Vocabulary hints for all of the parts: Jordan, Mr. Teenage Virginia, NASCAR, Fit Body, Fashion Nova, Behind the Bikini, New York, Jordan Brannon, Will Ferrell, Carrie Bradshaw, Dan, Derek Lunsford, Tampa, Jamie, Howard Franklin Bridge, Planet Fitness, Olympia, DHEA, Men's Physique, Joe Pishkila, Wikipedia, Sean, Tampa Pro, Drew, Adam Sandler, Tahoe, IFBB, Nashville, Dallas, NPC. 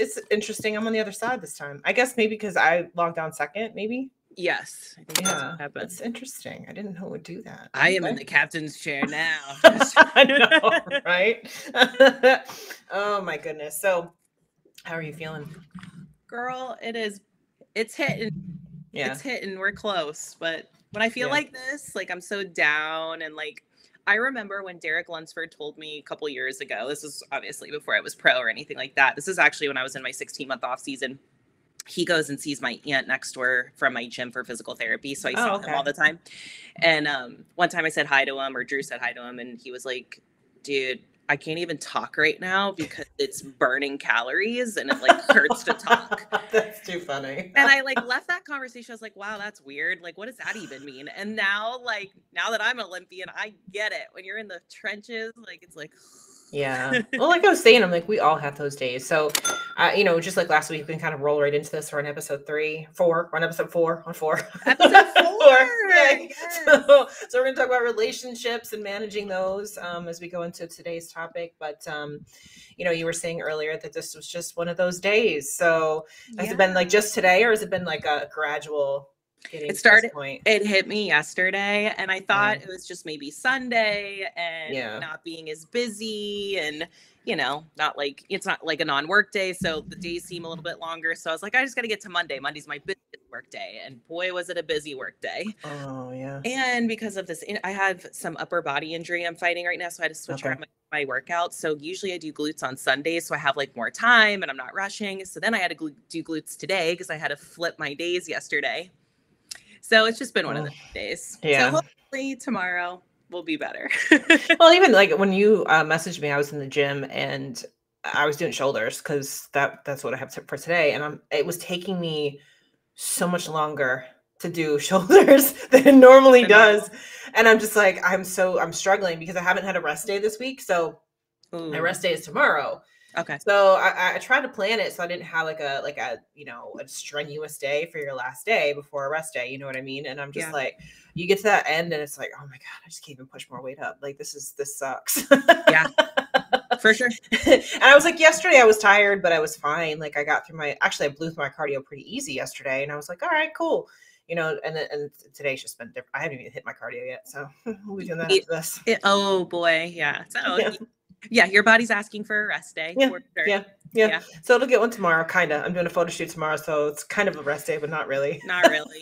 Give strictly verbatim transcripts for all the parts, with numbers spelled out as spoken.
it's interesting. I'm on the other side this time. I guess maybe because I logged on second, maybe. Yes. I think yeah. That's what happened. That's interesting. I didn't know it would do that. I am but... in the captain's chair now. I know, right? Oh my goodness. So how are you feeling? Girl, it is it's hitting. Yeah. It's hitting. We're close. But when I feel yeah. like this, like I'm so down, and like I remember when Derek Lunsford told me a couple years ago, this is obviously before I was pro or anything like that. This is actually when I was in my sixteen month off season. He goes and sees my aunt next door from my gym for physical therapy. So I oh, saw okay. him all the time. And um, one time I said hi to him, or Drew said hi to him. And he was like, dude, I can't even talk right now because it's burning calories and it like hurts to talk. That's too funny. And I like left that conversation. I was like, wow, that's weird. Like, what does that even mean? And now, like, now that I'm an Olympian, I get it. When you're in the trenches, like, it's like, yeah. Well, like I was saying, I'm like, we all have those days. So, uh, you know, just like last week, we can kind of roll right into this. We're on episode three, four, we're on episode four, on four. Episode four. Yeah. Yes. So, so we're going to talk about relationships and managing those um, as we go into today's topic. But, um, you know, you were saying earlier that this was just one of those days. So yeah. has it been like just today, or has it been like a gradual It started, point. It hit me yesterday, and I thought yeah. it was just maybe Sunday and yeah. not being as busy, and, you know, not like, it's not like a non-work day. So the days seem a little bit longer. So I was like, I just got to get to Monday. Monday's my busiest work day. And boy, was it a busy work day. Oh yeah. And because of this, I have some upper body injury I'm fighting right now. So I had to switch okay. around my, my workout. So usually I do glutes on Sundays. So I have like more time and I'm not rushing. So then I had to do glutes today because I had to flip my days yesterday. So it's just been one of those days. Yeah. So hopefully tomorrow will be better. Well, even like when you uh, messaged me, I was in the gym and I was doing shoulders because that that's what I have for today. And I'm it was taking me so much longer to do shoulders than it normally does. And I'm just like, I'm so I'm struggling because I haven't had a rest day this week. So Ooh. my rest day is tomorrow. Okay. So I, I tried to plan it so I didn't have like a, like a, you know, a strenuous day for your last day before a rest day. You know what I mean? And I'm just yeah. like, you get to that end and it's like, oh my God, I just can't even push more weight up. Like this is, this sucks. Yeah, for sure. And I was like, yesterday I was tired, but I was fine. Like I got through my, actually I blew through my cardio pretty easy yesterday, and I was like, all right, cool. You know, and and today's just been different. I haven't even hit my cardio yet. So we'll be doing that after this. It, oh boy. Yeah. So yeah. Yeah, your body's asking for a rest day. Yeah, for sure. yeah, yeah, yeah. So it'll get one tomorrow, kind of. I'm doing a photo shoot tomorrow, so it's kind of a rest day, but not really. Not really.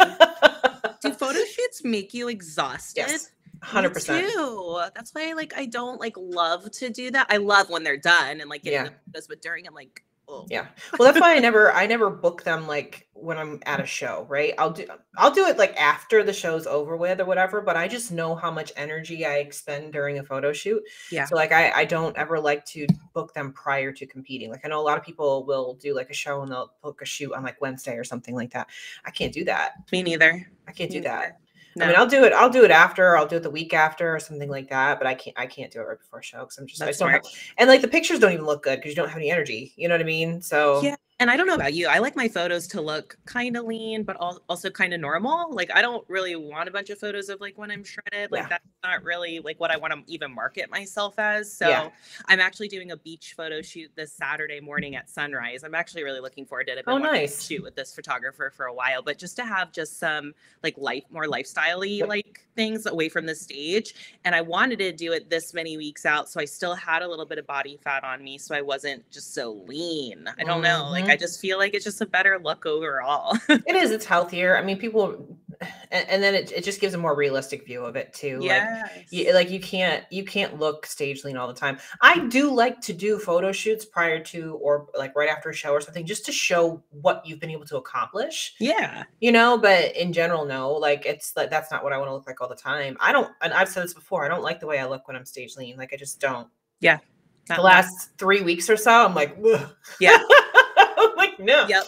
Do photo shoots make you exhausted? Yes, one hundred percent. Me too. That's why, like, I don't, like, love to do that. I love when they're done and, like, getting yeah. the photos, but during, I'm like, oh. Yeah. Well, that's why I never, I never book them, like, when I'm at a show, right? I'll do, I'll do it, like, after the show's over with or whatever, but I just know how much energy I expend during a photo shoot. Yeah. So, like, I, I don't ever like to book them prior to competing. Like, I know a lot of people will do, like, a show and they'll book a shoot on, like, Wednesday or something like that. I can't do that. Me neither. I can't do that. No. I mean, I'll do it. I'll do it after. I'll do it the week after or something like that. But I can't. I can't do it right before a show because I'm just. I don't have, and like the pictures don't even look good because you don't have any energy. You know what I mean? So yeah. And I don't know about you. I like my photos to look kind of lean, but also kind of normal. Like I don't really want a bunch of photos of like when I'm shredded. Like yeah. that's not really like what I want to even market myself as. So yeah. I'm actually doing a beach photo shoot this Saturday morning at sunrise. I'm actually really looking forward to it. I've been oh, nice. To shoot with this photographer for a while, but just to have just some like life, more lifestyle-y like things away from the stage. And I wanted to do it this many weeks out, so I still had a little bit of body fat on me, so I wasn't just so lean. I don't mm-hmm. know. Like. I just feel like it's just a better look overall. It is. It's healthier. I mean, people, and, and then it, it just gives a more realistic view of it too. Yes. Like, you, like you can't, you can't look stage lean all the time. I do like to do photo shoots prior to, or like right after a show or something, just to show what you've been able to accomplish. Yeah. You know, but in general, no, like it's like, that's not what I want to look like all the time. I don't, and I've said this before, I don't like the way I look when I'm stage lean. Like I just don't. Yeah. The not last nice. three weeks or so, I'm like, ugh. Yeah. Like no. Yep.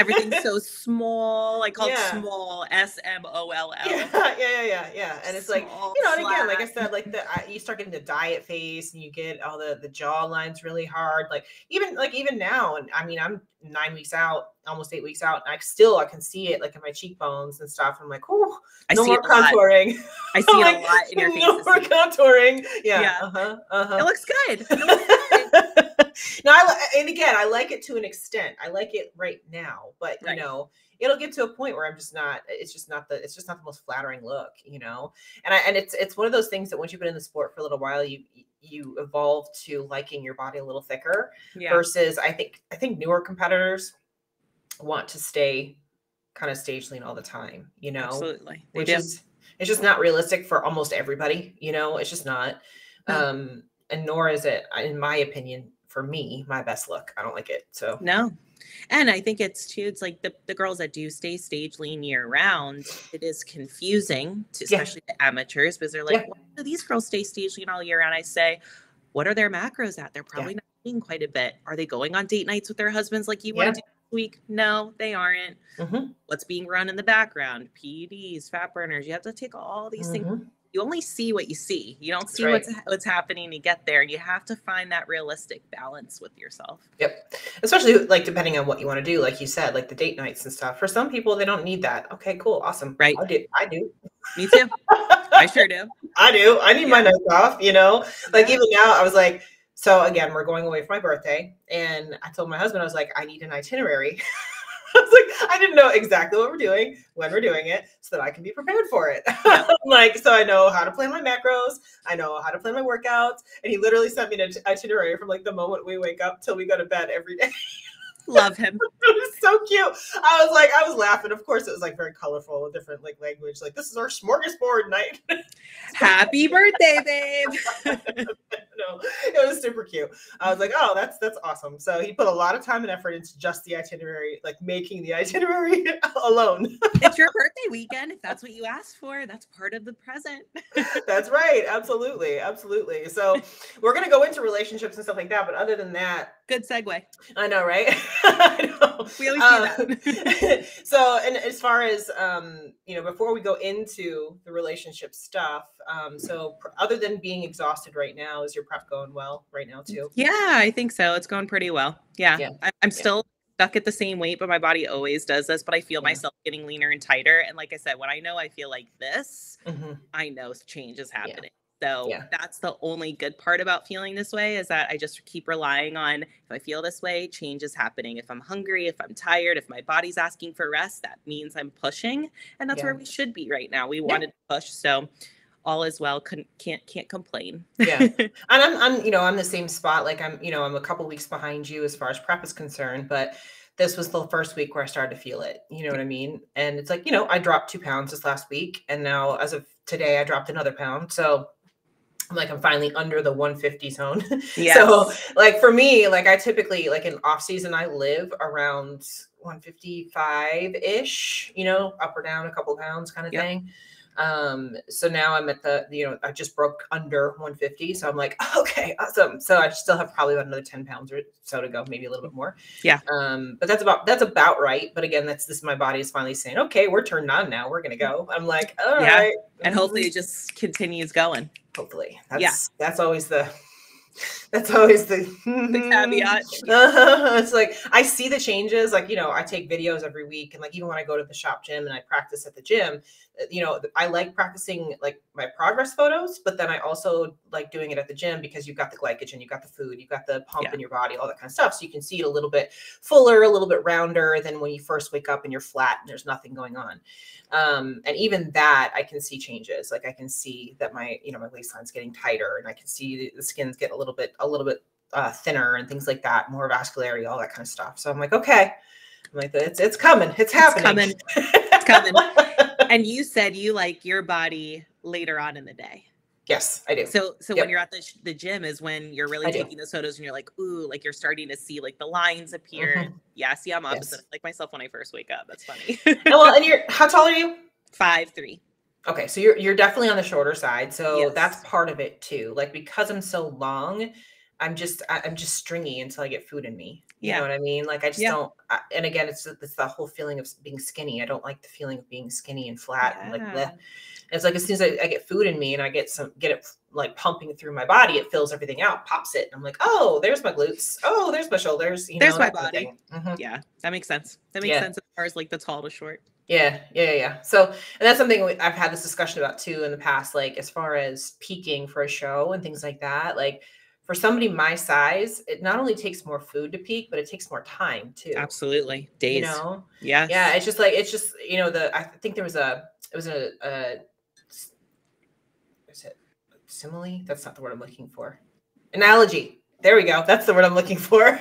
Everything's so small. I call yeah. it small. S M O L L. Yeah, yeah, yeah, yeah. yeah. And it's small, like you know, and again, like I said, like the I, you start getting the diet face, and you get all the the jaw lines really hard. Like even like even now, and I mean, I'm nine weeks out, almost eight weeks out, and I still I can see it like in my cheekbones and stuff. I'm like, oh, no more contouring. I see it a lot in your face. No more contouring. Yeah. yeah. Uh huh. Uh huh. It looks good. It looks good. No, I, and again, I like it to an extent. I like it right now, but right. you know, it'll get to a point where I'm just not, it's just not the, it's just not the most flattering look, you know? And I, and it's, it's one of those things that once you've been in the sport for a little while, you, you evolve to liking your body a little thicker yeah. versus I think, I think newer competitors want to stay kind of stage lean all the time, you know, absolutely. Which is, it's just not realistic for almost everybody, you know, it's just not, um, and nor is it, in my opinion, for me, my best look. I don't like it. So no. And I think it's too, it's like the, the girls that do stay stage lean year round, it is confusing to especially yeah. the amateurs because they're like, yeah. why do these girls stay stage lean all year round? I say, what are their macros at? They're probably yeah. not eating quite a bit. Are they going on date nights with their husbands like you yeah. want to do this week? No, they aren't. Mm-hmm. What's being run in the background? P E Ds, fat burners. You have to take all these mm-hmm. things. You only see what you see. You don't see right. what's what's happening to get there. And you have to find that realistic balance with yourself. Yep. Especially like depending on what you want to do. Like you said, like the date nights and stuff. For some people, they don't need that. Okay, cool. Awesome. Right. I do. I do. Me too. I sure do. I do. I need yeah. my nights off, you know, like yeah. even now I was like, so again, we're going away for my birthday. And I told my husband, I was like, I need an itinerary. I was like, I didn't know exactly what we're doing, when we're doing it, so that I can be prepared for it. Yeah. Like, so I know how to plan my macros. I know how to plan my workouts. And he literally sent me an itinerary from like the moment we wake up till we go to bed every day. Love him. It was so cute. I was like, I was laughing. Of course, it was like very colorful with different like language. Like, this is our smorgasbord night. Happy birthday, babe. No, it was super cute. I was like, oh, that's that's awesome. So he put a lot of time and effort into just the itinerary, like making the itinerary alone. It's your birthday weekend. If that's what you asked for, that's part of the present. That's right. Absolutely. Absolutely. So we're going to go into relationships and stuff like that. But other than that, good segue. I know, right? I know. We always do um, that. So, and as far as, um, you know, before we go into the relationship stuff, um, so other than being exhausted right now, is your prep going well right now too? Yeah, I think so. It's going pretty well. Yeah. yeah. I, I'm yeah. still stuck at the same weight, but my body always does this, but I feel yeah. myself getting leaner and tighter. And like I said, when I know I feel like this, mm-hmm. I know change is happening. Yeah. So yeah. that's the only good part about feeling this way is that I just keep relying on if I feel this way, change is happening. If I'm hungry, if I'm tired, if my body's asking for rest, that means I'm pushing. And that's yeah. where we should be right now. We wanted yeah. to push. So all is well. Couldn't, can't, can't complain. Yeah. And I'm, I'm, you know, I'm the same spot. Like I'm, you know, I'm a couple weeks behind you as far as prep is concerned, but this was the first week where I started to feel it. You know what I mean? And it's like, you know, I dropped two pounds this last week. And now as of today, I dropped another pound. So I'm like, I'm finally under the one fifty zone. Yes. So like for me, like I typically like in off season, I live around one fifty-five ish, you know, up or down a couple pounds kind of yep. thing. Um, so now I'm at the, you know, I just broke under one fifty. So I'm like, okay, awesome. So I still have probably about another ten pounds or so to go, maybe a little bit more. Yeah. Um, but that's about, that's about right. But again, that's this, my body is finally saying, okay, we're turned on now. We're going to go. I'm like, all yeah. right. And hopefully it just continues going. Hopefully. That's, yeah. that's always the, that's always the, the caveat. Uh, it's like, I see the changes. Like, you know, I take videos every week. And like, even when I go to the shop gym and I practice at the gym, you know, I like practicing like my progress photos, but then I also like doing it at the gym because you've got the glycogen, you've got the food, you've got the pump yeah. in your body, all that kind of stuff. So you can see it a little bit fuller, a little bit rounder than when you first wake up and you're flat and there's nothing going on. Um, and even that I can see changes. Like I can see that my, you know, my waistline's getting tighter and I can see the skin's get a little bit, a little bit uh, thinner and things like that, more vascularity, all that kind of stuff. So I'm like, okay, I'm like, it's, it's coming. It's happening. It's coming. It's coming. And you said you like your body later on in the day. Yes, I do. So, so yep. when you're at the, the gym is when you're really I taking do. those photos and you're like, ooh, like you're starting to see like the lines appear. Mm-hmm. Yeah. See, I'm opposite. Yes. Like myself when I first wake up. That's funny. Well, and you're, how tall are you? Five, three. Okay. So you're, you're definitely on the shorter side. So yes. that's part of it too. Like, because I'm so long, I'm just, I'm just stringy until I get food in me. You yeah. know what I mean? Like I just yeah. don't, I, and again, it's, it's the whole feeling of being skinny. I don't like the feeling of being skinny and flat. Yeah. And like bleh. It's like, as soon as I, I get food in me and I get some, get it like pumping through my body, it fills everything out, pops it. And I'm like, oh, there's my glutes. Oh, there's my shoulders. You there's know, my body. Mm-hmm. Yeah. That makes sense. That makes yeah. sense as far as like the tall to short. Yeah. Yeah. Yeah. So, and that's something we, I've had this discussion about too in the past, like as far as peaking for a show and things like that, like, for somebody my size, it not only takes more food to peak, but it takes more time too. Absolutely. Days. You know? Yeah. Yeah. It's just like, it's just, you know, the, I think there was a, it was a, a is it simile? That's not the word I'm looking for. Analogy. There we go. That's the word I'm looking for.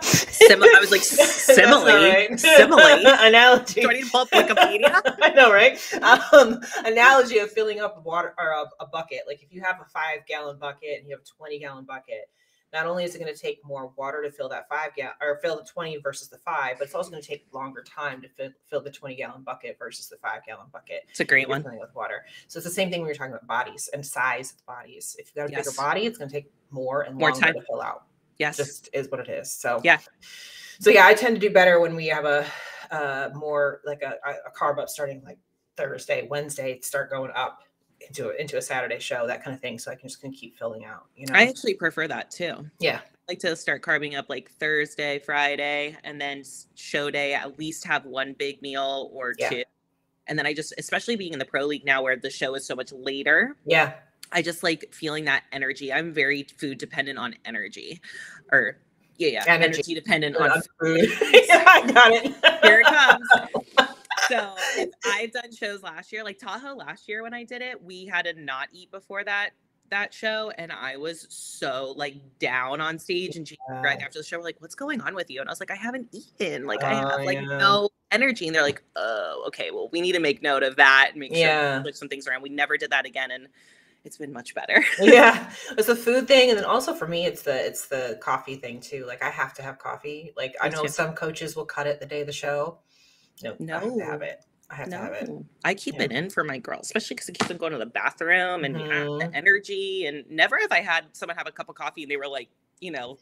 Sim- I was like, simile, right. simile, analogy. Do I need to pull up Wikipedia? I know, right? Um, analogy of filling up water or a, a bucket. Like if you have a five gallon bucket and you have a twenty gallon bucket, not only is it going to take more water to fill that five gallon or fill the twenty versus the five, but it's also going to take longer time to fill, fill the twenty gallon bucket versus the five gallon bucket. It's a great one. Filling with water. So it's the same thing when you're talking about bodies and size of bodies. If you've got a yes. bigger body, it's going to take more and more longer time to fill out. Yes. Just is what it is. So, yeah. So yeah, I tend to do better when we have a, uh, more like a, a carb up starting like Thursday, Wednesday, start going up into, into a Saturday show, that kind of thing. So I can just gonna keep filling out, you know, I actually prefer that too. Yeah. I like to start carbing up like Thursday, Friday, and then show day, at least have one big meal or yeah. two. And then I just, especially being in the pro league now where the show is so much later. Yeah. I just like feeling that energy. I'm very food dependent on energy or yeah, yeah. Energy, energy dependent I on food. Yeah, I got it. Here it comes. So I've done shows last year, like Tahoe last year when I did it, we had to not eat before that, that show. And I was so like down on stage and Jamie and Greg after the show were like, what's going on with you? And I was like, I haven't eaten. Like I have like uh, yeah. no energy. And they're like, oh, okay, well we need to make note of that and make sure yeah. we switch some things around. We never did that again. And it's been much better. Yeah. It's the food thing. And then also for me, it's the, it's the coffee thing too. Like I have to have coffee. Like I know some coaches will cut it the day of the show. No, no. I have to have it. I have no. to have it. I keep yeah. it in for my girls, especially because it keeps them going to the bathroom and mm-hmm. the energy. And never have I had someone have a cup of coffee and they were like, you know,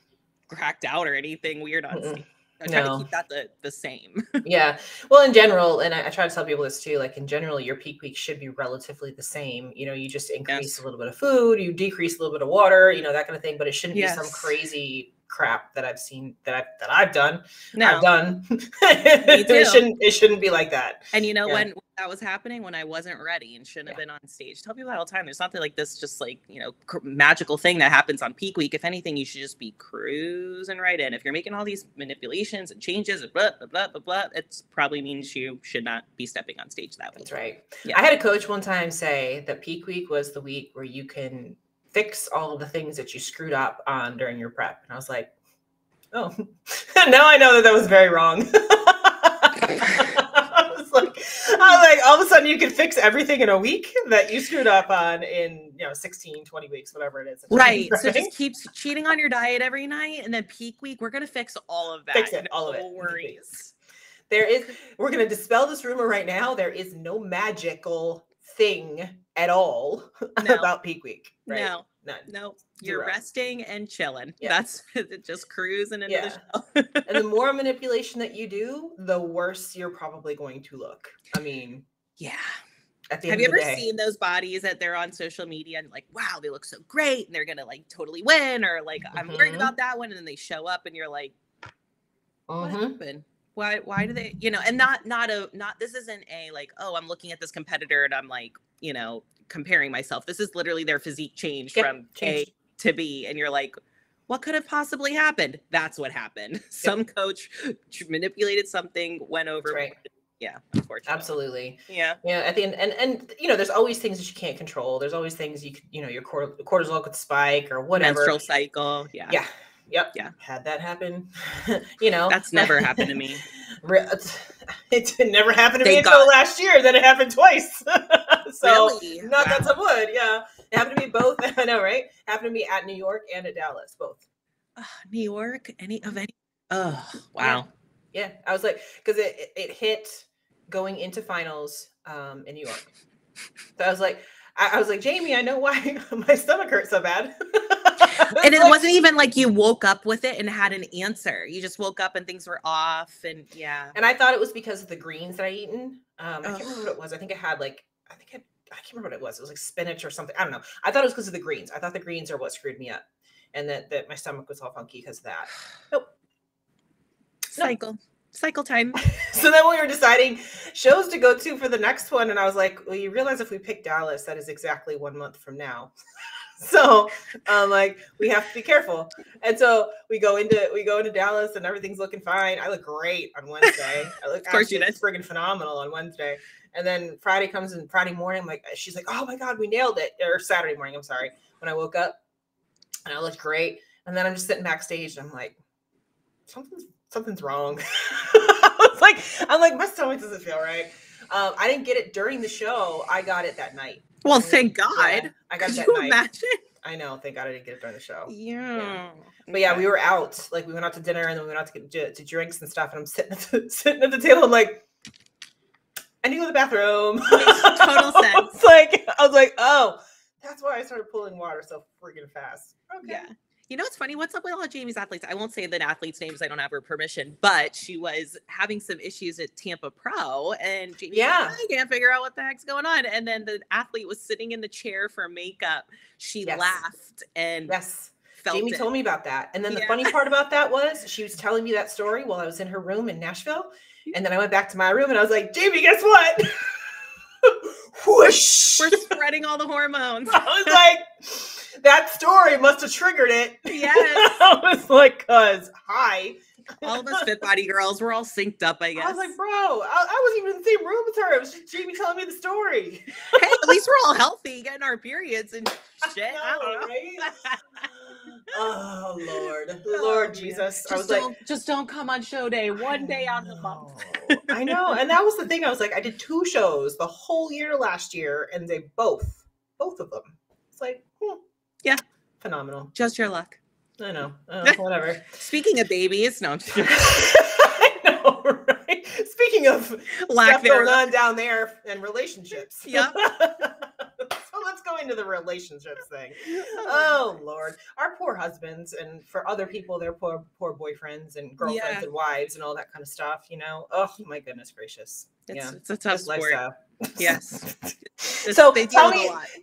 cracked out or anything weird on mm-mm. stage. I try no. to keep that the, the same. Yeah. Well, in general, and I, I try to tell people this too, like in general, your peak week should be relatively the same. You know, you just increase yes. a little bit of food, you decrease a little bit of water, you know, that kind of thing, but it shouldn't yes. be some crazy crap that I've seen that I've, that I've done. No. I've done. It shouldn't, it shouldn't be like that. And you know, yeah. when that was happening, when I wasn't ready and shouldn't yeah. have been on stage, tell people that all the time. There's nothing like this, just like, you know, cr- magical thing that happens on peak week. If anything, you should just be cruising right in. If you're making all these manipulations and changes and blah, blah, blah, blah, blah, it probably means you should not be stepping on stage that week. That's right. Yeah. I had a coach one time say that peak week was the week where you can fix all of the things that you screwed up on during your prep. And I was like, oh, now I know that that was very wrong. I was like, I was like, all of a sudden you can fix everything in a week that you screwed up on in, you know, sixteen, twenty weeks, whatever it is. Right. So just keep cheating on your diet every night. And then peak week, we're going to fix all of that. Fix it, all of it. No worries. There is, we're going to dispel this rumor right now. There is no magical thing at all no. about peak week. Right? No, None. no, you're Zero. resting and chilling. Yeah. That's just cruising into yeah. the show. And the more manipulation that you do, the worse you're probably going to look. I mean, yeah. At the end Have of you ever day. seen those bodies that they're on social media and like, wow, they look so great and they're going to like totally win or like, mm-hmm. I'm worried about that one. And then they show up and you're like, what mm-hmm. happened? Why, why do they, you know, and not, not a, not, this isn't a like, oh, I'm looking at this competitor and I'm like, you know, comparing myself. This is literally their physique change yep, from changed. A to B. And you're like, what could have possibly happened? That's what happened. Yep. Some coach manipulated something, went over. Right. Yeah. Unfortunately. Absolutely. Yeah. Yeah. At the end. And, and, you know, there's always things that you can't control. There's always things you could, you know, your cortisol could spike or whatever. Menstrual cycle. Yeah. Yeah. Yep. Yeah. Had that happen, you know, that's never happened to me. It never happened to Thank me until God. last year. Then it happened twice. So really? not wow. that some wood. Yeah. It happened to me both. I know. Right. It happened to me at New York and at Dallas, both. Uh, New York. Any of any. Oh, wow. Yeah. yeah. I was like, cause it, it hit going into finals um, in New York. So I was like, I, I was like, Jamie, I know why my stomach hurts so bad. And it like, wasn't even like you woke up with it and had an answer. You just woke up and things were off and yeah. And I thought it was because of the greens that I eaten. Um, I can't remember what it was. I think it had like, I think it, I can't remember what it was. It was like spinach or something. I don't know. I thought it was because of the greens. I thought the greens are what screwed me up and that, that my stomach was all funky because of that. Nope. Cycle. No. Cycle time. So then we were deciding shows to go to for the next one. And I was like, well, you realize if we pick Dallas, that is exactly one month from now. So um, like, we have to be careful. And so we go into, we go into Dallas and everything's looking fine. I look great on Wednesday. I look of course you did. friggin' phenomenal on Wednesday. And then Friday comes in, Friday morning, I'm like, she's like, oh my God, we nailed it. Or Saturday morning, I'm sorry. When I woke up and I looked great. And then I'm just sitting backstage and I'm like, something's, something's wrong. I was like, I'm like, my stomach doesn't feel right. Um, I didn't get it during the show. I got it that night. Well, thank God. Yeah, I got Could that you night. Imagine? I know. Thank God I didn't get it during the show. Yeah. yeah. But yeah, we were out. Like, we went out to dinner and then we went out to get to drinks and stuff. And I'm sitting at the, sitting at the table. I'm like, I need to go to the bathroom. Makes total sense. It's like, I was like, oh, that's why I started pulling water so freaking fast. Okay. Yeah. You know, it's funny. What's up with all of Jamie's athletes? I won't say the athletes' names. I don't have her permission, but she was having some issues at Tampa Pro, and Jamie yeah. was like, I can't figure out what the heck's going on. And then the athlete was sitting in the chair for makeup. She yes. laughed and yes, felt Jamie it. told me about that. And then the yeah. funny part about that was she was telling me that story while I was in her room in Nashville, and then I went back to my room and I was like, Jamie, guess what? Whoosh! We're spreading all the hormones. I was like. That story must have triggered it. Yes. I was like, cause hi. All of us Fit Body girls, we're all synced up, I guess. I was like, bro, I, I wasn't even in the same room with her. It was just Jamie telling me the story. Hey, at least we're all healthy, getting our periods and shit. I know, I don't right? Oh, Lord. Lord oh, Jesus. Just I was don't, like, just don't come on show day. One day out of the month. I know. And that was the thing. I was like, I did two shows the whole year last year, and they both, both of them. It's like, hmm. Yeah. Phenomenal. Just your luck. I know. Uh, whatever. Speaking of babies, no. I know, right? Speaking of lack thereof down there and relationships. Yep. So let's go into the relationships thing. Oh, Lord. Our poor husbands, and for other people, their poor, poor boyfriends and girlfriends yeah. and wives and all that kind of stuff, you know? Oh, my goodness gracious. It's, yeah. it's a tough sport. Lifestyle. Yes. So tell me,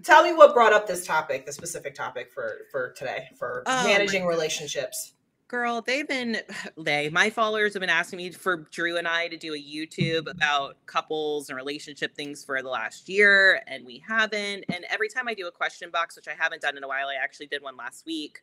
tell me what brought up this topic, the specific topic for, for today, for oh managing relationships. Girl, they've been, they, my followers have been asking me for Drew and I to do a YouTube about couples and relationship things for the last year. And we haven't. And every time I do a question box, which I haven't done in a while, I actually did one last week.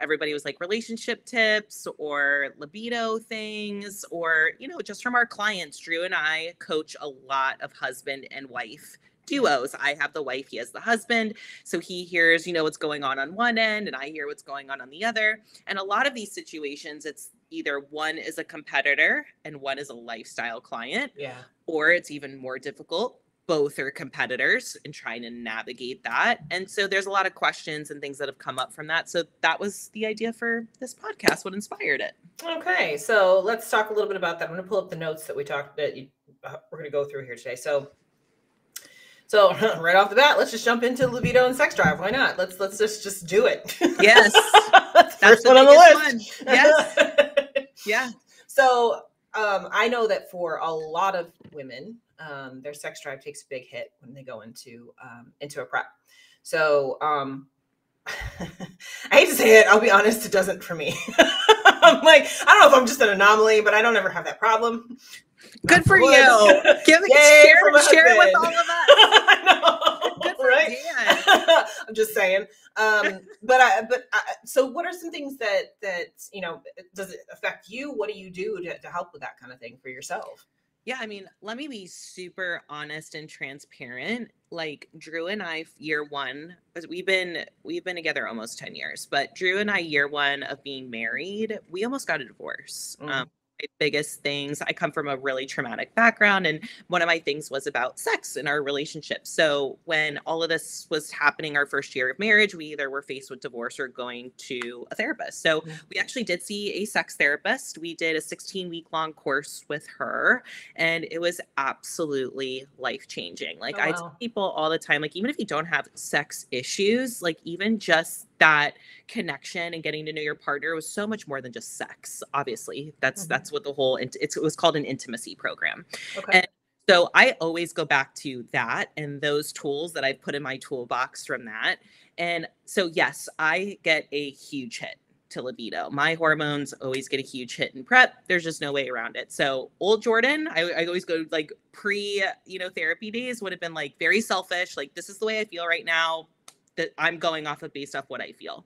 Everybody was like relationship tips or libido things, or, you know, just from our clients. Drew and I coach a lot of husband and wife duos. I have the wife, he has the husband. So he hears, you know, what's going on on one end, and I hear what's going on on the other. And a lot of these situations, it's either one is a competitor and one is a lifestyle client, yeah. or it's even more difficult. Both are competitors and trying to navigate that. And so there's a lot of questions and things that have come up from that. So that was the idea for this podcast, what inspired it. Okay. So let's talk a little bit about that. I'm going to pull up the notes that we talked that you, uh, we're going to go through here today. So So right off the bat, let's just jump into libido and sex drive. Why not? Let's let's just just do it. Yes, that's the first one on the list. One. Yes, yeah. So um, I know that for a lot of women, um, their sex drive takes a big hit when they go into um, into a prep. So um, I hate to say it. I'll be honest. It doesn't for me. I'm like, I don't know if I'm just an anomaly, but I don't ever have that problem. Good for you. Give it, share, share it with all of us. I know, Good for right? Dan. I'm just saying. Um, but I, but I, so what are some things that, that, you know, does it affect you? What do you do to, to help with that kind of thing for yourself? Yeah. I mean, let me be super honest and transparent. Like Drew and I, year one, we've been, we've been together almost ten years, but Drew and I, year one of being married, we almost got a divorce. Mm. Um, my biggest things. I come from a really traumatic background, and one of my things was about sex in our relationship. So when all of this was happening, our first year of marriage, we either were faced with divorce or going to a therapist. So we actually did see a sex therapist. We did a sixteen week long course with her, and it was absolutely life changing. Like oh, wow. I tell people all the time, like even if you don't have sex issues, like even just that connection and getting to know your partner was so much more than just sex. Obviously, that's mm-hmm. that's what the whole it's, it was called an intimacy program. Okay. And so I always go back to that and those tools that I put in my toolbox from that. And so yes, I get a huge hit to libido. My hormones always get a huge hit in prep. There's just no way around it. So old Jordan, I, I always go like pre, you know, therapy days would have been like very selfish. Like this is the way I feel right now. that I'm going off of based off what I feel.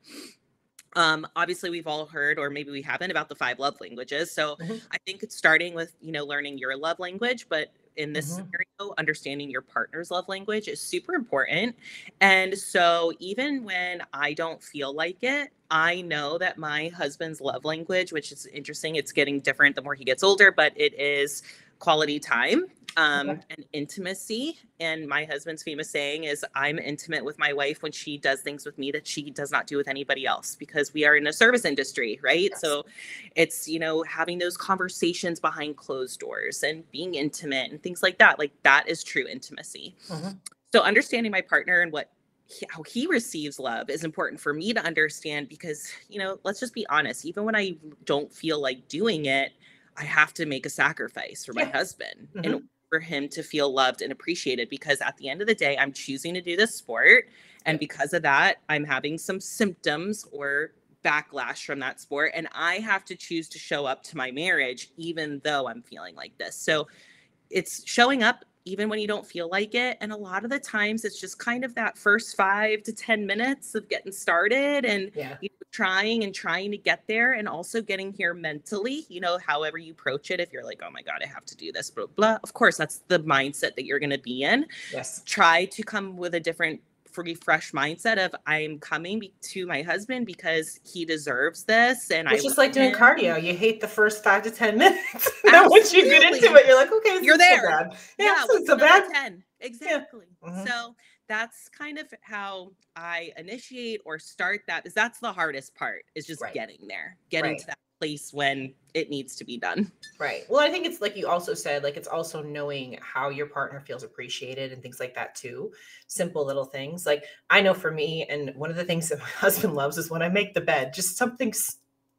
Um, obviously, we've all heard, or maybe we haven't, about the five love languages. So mm-hmm. I think it's starting with, you know, learning your love language, but in this mm-hmm. scenario, understanding your partner's love language is super important. And so even when I don't feel like it, I know that my husband's love language, which is interesting, it's getting different the more he gets older, but it is quality time um, okay. and intimacy. And my husband's famous saying is, I'm intimate with my wife when she does things with me that she does not do with anybody else, because we are in a service industry, right? Yes. So it's, you know, having those conversations behind closed doors and being intimate and things like that. Like, that is true intimacy. Mm-hmm. So understanding my partner and what how he receives love is important for me to understand, because, you know, let's just be honest, even when I don't feel like doing it, I have to make a sacrifice for my yeah. husband mm-hmm. in order for him to feel loved and appreciated, because at the end of the day, I'm choosing to do this sport. And because of that, I'm having some symptoms or backlash from that sport. And I have to choose to show up to my marriage, even though I'm feeling like this. So it's showing up even when you don't feel like it. And a lot of the times it's just kind of that first five to ten minutes of getting started and yeah. you know, trying and trying to get there, and also getting here mentally, you know, however you approach it. If you're like, oh my God, I have to do this, blah, blah. Of course, that's the mindset that you're going to be in. Yes. Try to come with a different free, fresh mindset of, I'm coming to my husband because he deserves this. And it's I just like doing him. Cardio. You hate the first five to ten minutes. Then once you get into it, you're like, okay, this you're is there. So bad. Yeah, yeah, it's so bad. ten. Exactly. Yeah. Mm-hmm. So that's kind of how I initiate or start that, is that's the hardest part, is just right. getting there, getting right. to that place when it needs to be done. Right. Well, I think it's like you also said, like, it's also knowing how your partner feels appreciated and things like that too. Simple little things. Like, I know for me, and one of the things that my husband loves is when I make the bed, just something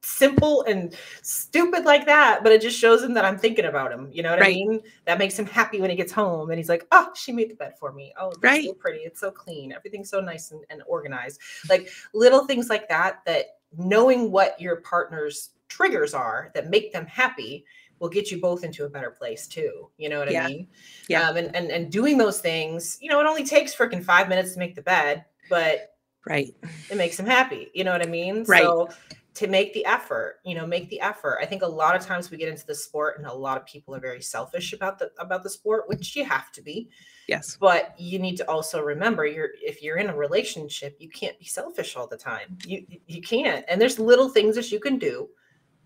simple and stupid like that, but it just shows him that I'm thinking about him. You know what right. I mean? That makes him happy when he gets home and he's like, oh, she made the bed for me. Oh, it's right. so pretty. It's so clean. Everything's so nice and, and organized. Like, little things like that, that knowing what your partner's triggers are that make them happy will get you both into a better place too. You know what yeah. I mean? Yeah. Um, and, and, and doing those things, you know, it only takes freaking five minutes to make the bed, but right. it makes them happy. You know what I mean? Right. So, to make the effort, you know, make the effort. I think a lot of times we get into the sport and a lot of people are very selfish about the, about the sport, which you have to be. Yes. But you need to also remember, you're, if you're in a relationship, you can't be selfish all the time. You, you can't. And there's little things that you can do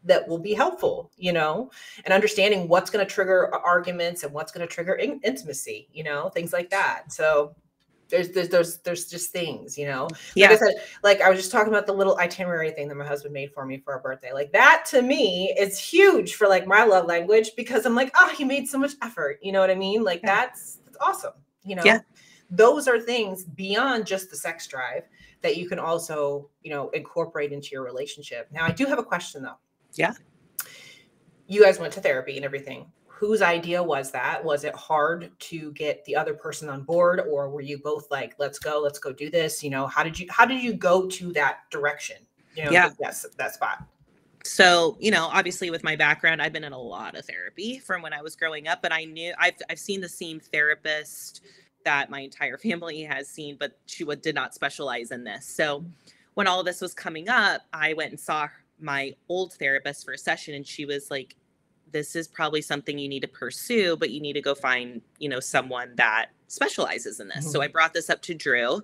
that will be helpful, you know, and understanding what's going to trigger arguments and what's going to trigger in- intimacy, you know, things like that. So There's, there's, there's, there's just things, you know, like yeah. I said, like I was just talking about the little itinerary thing that my husband made for me for our birthday. Like, that to me is huge for like my love language, because I'm like, oh, he made so much effort. You know what I mean? Like yeah. that's, that's awesome. You know, yeah. those are things beyond just the sex drive that you can also, you know, incorporate into your relationship. Now, I do have a question though. Yeah. You guys went to therapy and everything. Whose idea was that? Was it hard to get the other person on board, or were you both like, let's go, let's go do this? You know, how did you, how did you go to that direction? You know, yeah. that's that spot. So, you know, obviously with my background, I've been in a lot of therapy from when I was growing up, and I knew I've, I've seen the same therapist that my entire family has seen, but she did not specialize in this. So when all of this was coming up, I went and saw my old therapist for a session, and she was like, this is probably something you need to pursue, but you need to go find, you know, someone that specializes in this. Mm-hmm. So I brought this up to Drew,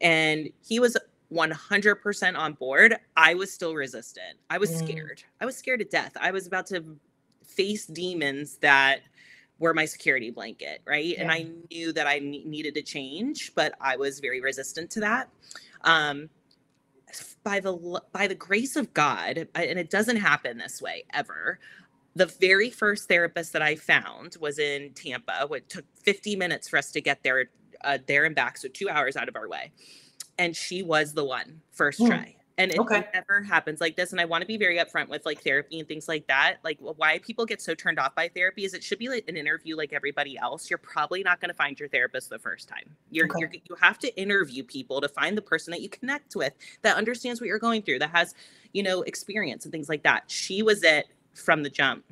and he was one hundred percent on board. I was still resistant. I was mm. scared. I was scared to death. I was about to face demons that were my security blanket. Right. Yeah. And I knew that I ne- needed to change, but I was very resistant to that. Um, by the, by the grace of God, I, and it doesn't happen this way ever. The very first therapist that I found was in Tampa. It took fifty minutes for us to get there, uh, there and back. So two hours out of our way. And she was the one first mm. try. And it okay. never happens like this. And I want to be very upfront with like therapy and things like that. Like, why people get so turned off by therapy is it should be like an interview like everybody else. You're probably not going to find your therapist the first time. You're, okay. you're you have to interview people to find the person that you connect with, that understands what you're going through, that has, you know, experience and things like that. She was it from the jump.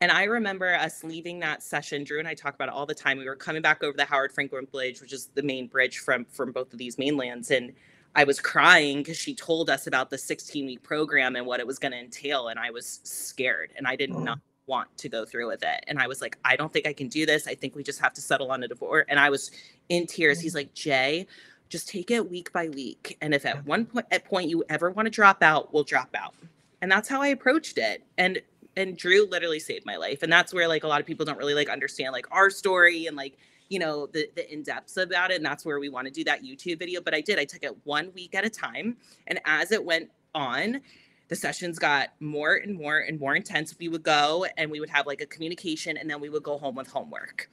And I remember us leaving that session, Drew and I talk about it all the time. We were coming back over the Howard Franklin Bridge, which is the main bridge from, from both of these mainlands. And I was crying because she told us about the sixteen week program and what it was going to entail. And I was scared and I did mm. not want to go through with it. And I was like, I don't think I can do this. I think we just have to settle on a divorce. And I was in tears. He's like, Jay, just take it week by week. And if at one point, at point you ever want to drop out, we'll drop out. And that's how I approached it. And And Drew literally saved my life. And that's where like a lot of people don't really like understand like our story and like, you know, the, the in-depths about it. And that's where we want to do that YouTube video. But I did, I took it one week at a time. And as it went on, the sessions got more and more and more intense. We would go and we would have like a communication and then we would go home with homework.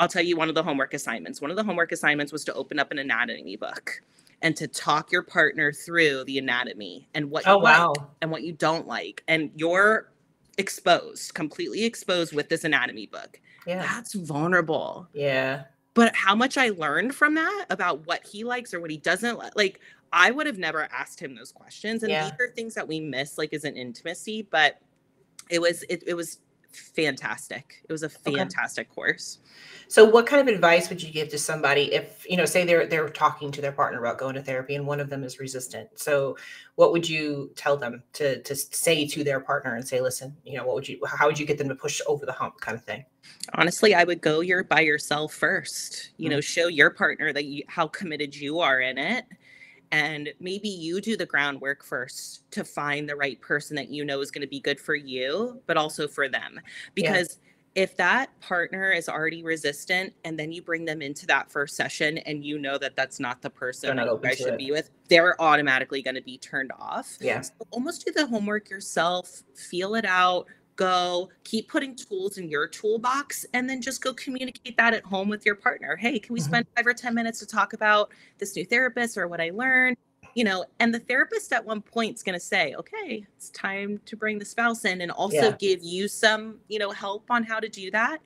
I'll tell you one of the homework assignments. One of the homework assignments was to open up an anatomy book and to talk your partner through the anatomy and what you oh, wow. like and what you don't like. And your exposed, completely exposed with this anatomy book. Yeah. That's vulnerable. Yeah. But how much I learned from that about what he likes or what he doesn't like, like I would have never asked him those questions. And yeah. these are things that we miss, like as an intimacy, but it was, it, it was fantastic. It was a fantastic okay. course. So what kind of advice would you give to somebody if, you know, say they're, they're talking to their partner about going to therapy and one of them is resistant. So what would you tell them to, to say to their partner and say, listen, you know, what would you, how would you get them to push over the hump kind of thing? Honestly, I would go your by yourself first, you mm-hmm. know, show your partner that you, how committed you are in it. And maybe you do the groundwork first to find the right person that you know is going to be good for you, but also for them. Because yeah. if that partner is already resistant and then you bring them into that first session and you know that that's not the person that you guys should it. be with, they're automatically going to be turned off. Yeah. So almost do the homework yourself, feel it out, go, keep putting tools in your toolbox, and then just go communicate that at home with your partner. Hey, can we mm-hmm. spend five or ten minutes to talk about this new therapist or what I learned? You know, and the therapist at one point is going to say, okay, it's time to bring the spouse in and also yeah. give you some, you know, help on how to do that.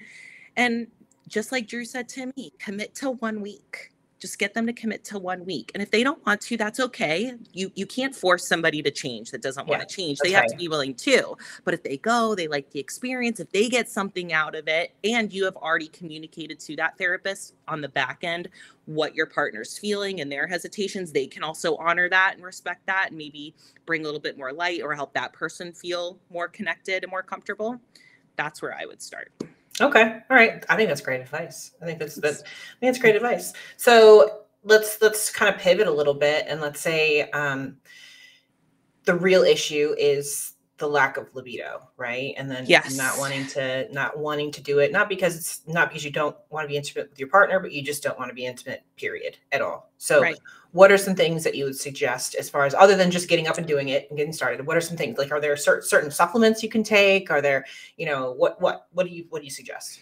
And just like Drew said to me, commit to one week. Just get them to commit to one week. And if they don't want to, that's okay. You you can't force somebody to change that doesn't yeah, want to change. They have right. to be willing to. But if they go, they like the experience, if they get something out of it, and you have already communicated to that therapist on the back end what your partner's feeling and their hesitations, they can also honor that and respect that and maybe bring a little bit more light or help that person feel more connected and more comfortable. That's where I would start. Okay. All right. I think that's great advice. I think that's, that's, I think that's great advice. So let's, let's kind of pivot a little bit and let's say, um, the real issue is the lack of libido, right? And then yes. not wanting to, not wanting to do it, not because it's not because you don't want to be intimate with your partner, but you just don't want to be intimate period at all. So right. what are some things that you would suggest as far as other than just getting up and doing it and getting started? What are some things like, are there certain, certain supplements you can take? Are there, you know, what, what, what do you, what do you suggest?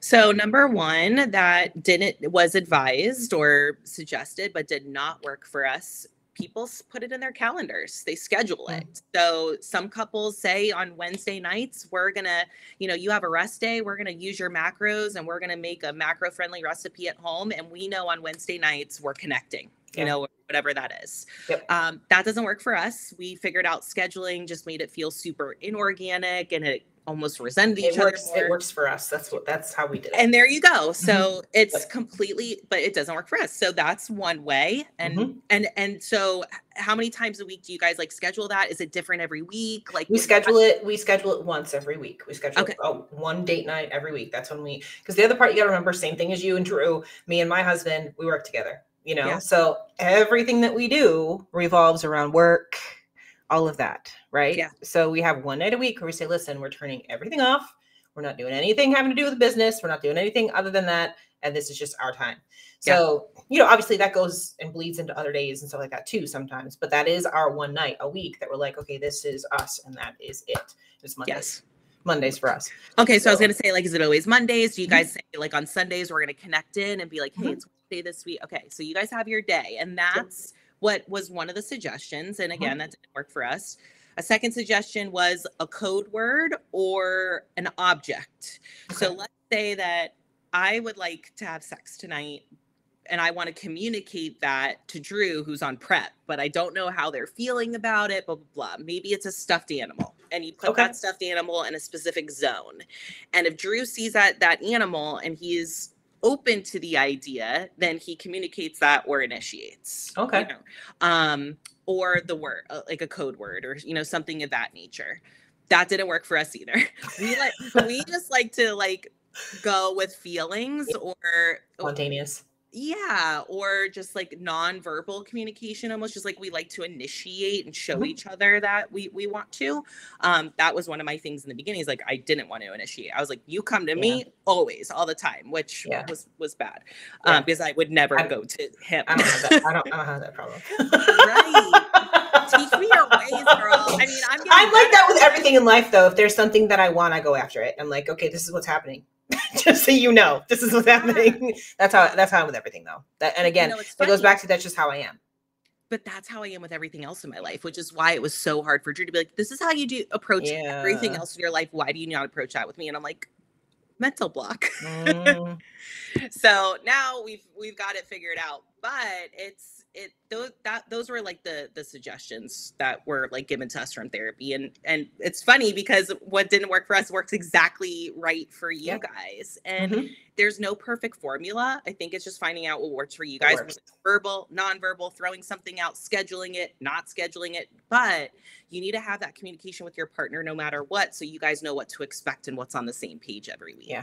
So number one that didn't was advised or suggested, but did not work for us. People put it in their calendars. They schedule it. So some couples say on Wednesday nights, we're going to, you know, you have a rest day. We're going to use your macros and we're going to make a macro friendly recipe at home. And we know on Wednesday nights we're connecting, you yeah. know, whatever that is. Yep. Um, that doesn't work for us. We figured out scheduling just made it feel super inorganic and it almost resented each other. It works for us. That's what, that's how we did it. And there you go. So mm-hmm. it's completely, but it doesn't work for us. So that's one way. And, mm-hmm. and, and so how many times a week do you guys like schedule that? Is it different every week? Like we schedule it, we schedule it once every week. We schedule okay. oh, one date night every week. That's when we, because the other part you got to remember, same thing as you and Drew, me and my husband, we work together, you know? Yeah. So everything that we do revolves around work, all of that. Right. Yeah. So we have one night a week where we say, listen, we're turning everything off. We're not doing anything having to do with business. We're not doing anything other than that. And this is just our time. So, yeah. you know, obviously that goes and bleeds into other days and stuff like that too sometimes, but that is our one night a week that we're like, okay, this is us. And that is it. It's Mondays. Yes. Mondays for us. Okay. So, so I was going to say, like, is it always Mondays? Do you guys mm-hmm. say like on Sundays, we're going to connect in and be like, hey, mm-hmm. it's Wednesday this week. Okay. So you guys have your day. And that's yep. what was one of the suggestions. And again, mm-hmm. that didn't work for us. A second suggestion was a code word or an object. Okay. So let's say that I would like to have sex tonight, And I want to communicate that to Drew, who's on prep, but I don't know how they're feeling about it, blah, blah, blah. Maybe it's a stuffed animal. And you put okay. that stuffed animal in a specific zone. And if Drew sees that, that animal and he's open to the idea, then he communicates that or initiates. Okay. You know? Um, or the word, like a code word or, you know, something of that nature. That didn't work for us either. We like, we just like to like go with feelings or spontaneous. Yeah. Or just like nonverbal communication, almost just like we like to initiate and show mm-hmm. each other that we, we want to. Um, that was one of my things in the beginning is like, I didn't want to initiate. I was like, you come to yeah. me always, all the time, which yeah. was, was bad yeah. um, because I would never I, go to him. I don't have that, I don't, I don't have that problem. Right. Teach me your ways, girl. I mean, I'm, I'm like that with everything in life though. If there's something that I want, I go after it. I'm like, okay, this is what's happening. Just so you know, this is what's happening. That's how, that's how I'm with everything though. That, and again, you know, it goes back to, that's just how I am. But that's how I am with everything else in my life, which is why it was so hard for Drew to be like, this is how you do approach yeah. everything else in your life. Why do you not approach that with me? And I'm like, mental block. Mm. So now we've, we've got it figured out, but it's, it, those, that, those were like the, the suggestions that were like given to us from therapy. And, and it's funny because what didn't work for us works exactly right for you yeah. guys. And mm-hmm. there's no perfect formula. I think it's just finding out what works for you guys. Verbal, nonverbal, throwing something out, scheduling it, not scheduling it, but you need to have that communication with your partner no matter what. So you guys know what to expect and what's on the same page every week. Yeah.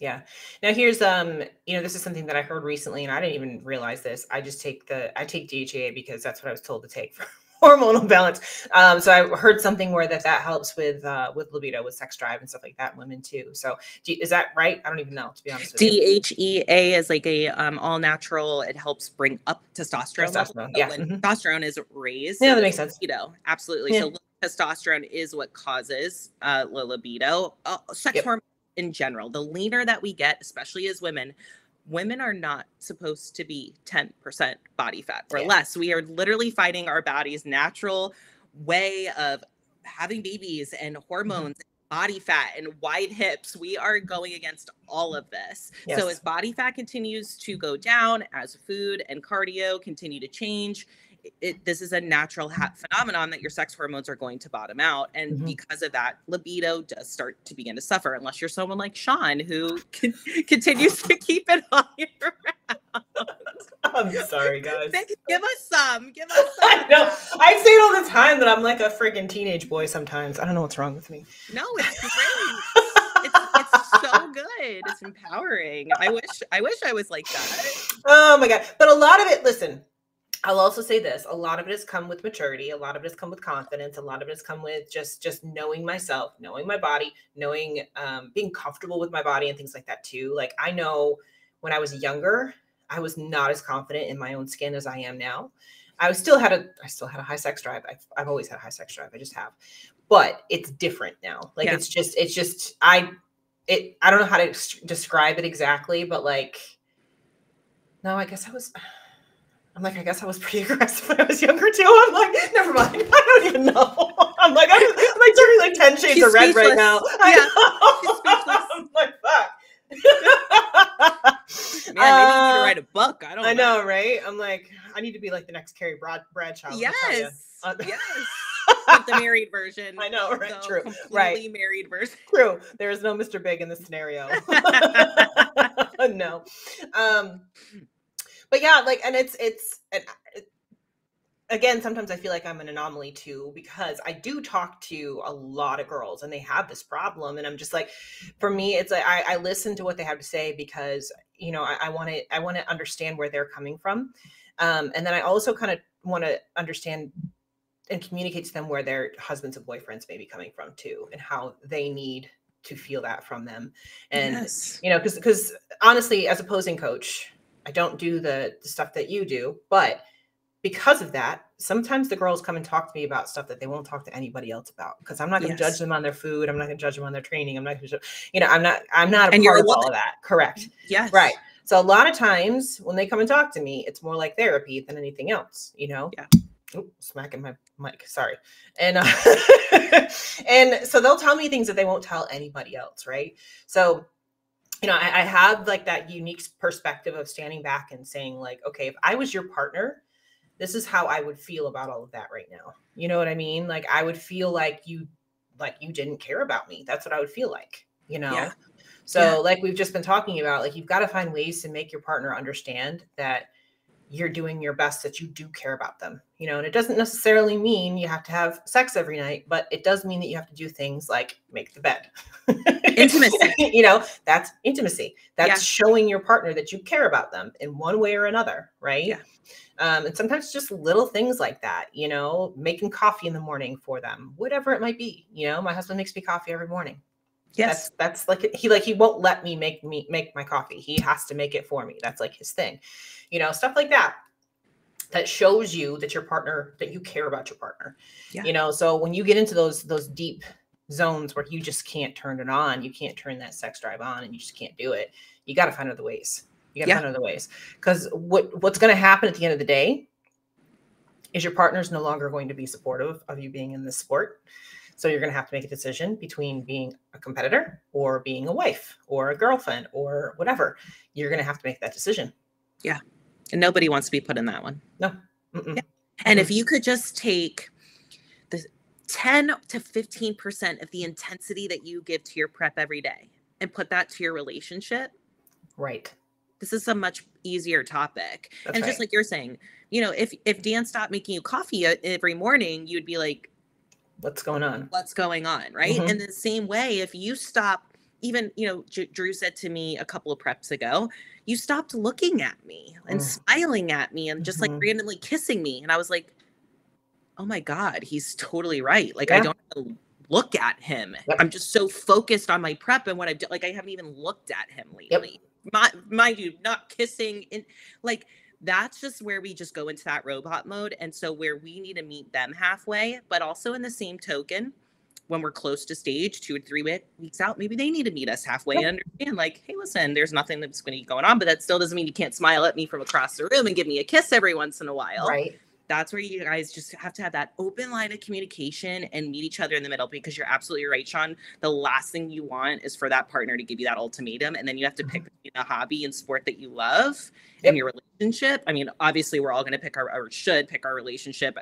Yeah. Now here's, um, you know, this is something that I heard recently and I didn't even realize this. I just take the, I take D H E A because that's what I was told to take for hormonal balance. Um, so I heard something where that, that helps with, uh, with libido, with sex drive and stuff like that, women too. So do, is that right? I don't even know, to be honest with you. D H E A is like a, um, all natural. It helps bring up testosterone. Testosterone, level, yeah. When mm-hmm. testosterone is raised. Yeah, that makes sense. You know, absolutely. Yeah. So testosterone is what causes, uh, low libido, uh, sex yep. hormone. In general, the leaner that we get, especially as women, women are not supposed to be ten percent body fat or yeah. less. We are literally fighting our body's natural way of having babies and hormones, mm-hmm. and body fat and wide hips. We are going against all of this. Yes. So as body fat continues to go down, as food and cardio continue to change, It, this is a natural ha- phenomenon that your sex hormones are going to bottom out. And mm-hmm. because of that, libido does start to begin to suffer, unless you're someone like Sean who con- continues to keep it on your round. I'm sorry, guys. Give us some. Give us some. I know. I say it all the time that I'm like a freaking teenage boy sometimes. I don't know what's wrong with me. No, it's great. It's, it's so good. It's empowering. I wish, I wish I was like that. Oh my God. But a lot of it, listen, I'll also say this. A lot of it has come with maturity. A lot of it has come with confidence. A lot of it has come with just, just knowing myself, knowing my body, knowing, um, being comfortable with my body and things like that too. Like I know when I was younger, I was not as confident in my own skin as I am now. I still had a, I still had a high sex drive. I've, I've always had a high sex drive. I just have, but it's different now. Like yeah. it's just, it's just, I, it, I don't know how to describe it exactly, but like, no, I guess I was... I'm like, I guess I was pretty aggressive when I was younger too. I'm like, never mind. I don't even know. I'm like, I'm, I'm like turning like ten shades She's of red speechless. Right now. I yeah. know. I'm like, fuck. Man, maybe you need to write a book. I don't. I know, know, right? I'm like, I need to be like the next Carrie Brad- Bradshaw. Yes. Uh, yes. Like the married version. I know, right? So true. Right. Married version. True. There is no Mister Big in this scenario. No. Um. But yeah, like, and it's, it's, and it, again, sometimes I feel like I'm an anomaly too, because I do talk to a lot of girls and they have this problem. And I'm just like, for me, it's like, I, I listen to what they have to say because, you know, I want to, I want to understand where they're coming from. Um, and then I also kind of want to understand and communicate to them where their husbands and boyfriends may be coming from too, and how they need to feel that from them. And, yes. you know, cause, cause honestly, as a posing coach, I don't do the, the stuff that you do, but because of that, sometimes the girls come and talk to me about stuff that they won't talk to anybody else about because I'm not going to yes. judge them on their food. I'm not going to judge them on their training. I'm not going to, you know, I'm not, I'm not a and part you're of all of that. Correct. Yes. Right. So a lot of times when they come and talk to me, it's more like therapy than anything else, you know? Yeah. Ooh, smacking my mic. Sorry. And, uh, and so they'll tell me things that they won't tell anybody else. Right. So you know, I, I have like that unique perspective of standing back and saying like, okay, if I was your partner, this is how I would feel about all of that right now. You know what I mean? Like, I would feel like you, like you didn't care about me. That's what I would feel like, you know? Yeah. So yeah. like we've just been talking about, like, you've got to find ways to make your partner understand that you're doing your best, that you do care about them, you know? And it doesn't necessarily mean you have to have sex every night, but it does mean that you have to do things like make the bed. Intimacy. You know, that's intimacy. That's yeah. showing your partner that you care about them in one way or another, right? Yeah. Um, and sometimes just little things like that, you know, making coffee in the morning for them, whatever it might be. You know, my husband makes me coffee every morning. Yes. That's, that's like, he, like, he won't let me make me make my coffee. He has to make it for me. That's like his thing, you know, stuff like that, that shows you that your partner, that you care about your partner, yeah. you know? So when you get into those, those deep zones where you just can't turn it on, you can't turn that sex drive on and you just can't do it. You got to find other ways. You got to yeah. find other ways. 'Cause what, what's going to happen at the end of the day is your partner's no longer going to be supportive of you being in this sport. So you're going to have to make a decision between being a competitor or being a wife or a girlfriend or whatever. You're going to have to make that decision. Yeah. And nobody wants to be put in that one. No. Mm-mm. Yeah. And Mm-mm. if you could just take the ten to fifteen percent of the intensity that you give to your prep every day and put that to your relationship. Right. This is a much easier topic. That's and right. just like you're saying, you know, if, if Dan stopped making you coffee every morning, you'd be like, what's going on? What's going on, right? Mm-hmm. In the same way, if you stop, even, you know, J- Drew said to me a couple of preps ago, you stopped looking at me and mm. smiling at me and just mm-hmm. like randomly kissing me. And I was like, oh my God, he's totally right. Like, yeah. I don't have to look at him. Yep. I'm just so focused on my prep and what I've done. Like, I haven't even looked at him lately. Yep. My, mind you, not kissing. In, like, that's just where we just go into that robot mode. And so where we need to meet them halfway, but also in the same token, when we're close to stage two or three weeks out, maybe they need to meet us halfway and understand like, hey, listen, there's nothing that's going to be going on, but that still doesn't mean you can't smile at me from across the room and give me a kiss every once in a while. Right. That's where you guys just have to have that open line of communication and meet each other in the middle, because you're absolutely right, Sean. The last thing you want is for that partner to give you that ultimatum. And then you have to pick between a hobby and sport that you love yep. and your relationship. I mean, obviously we're all going to pick our, or should pick our relationship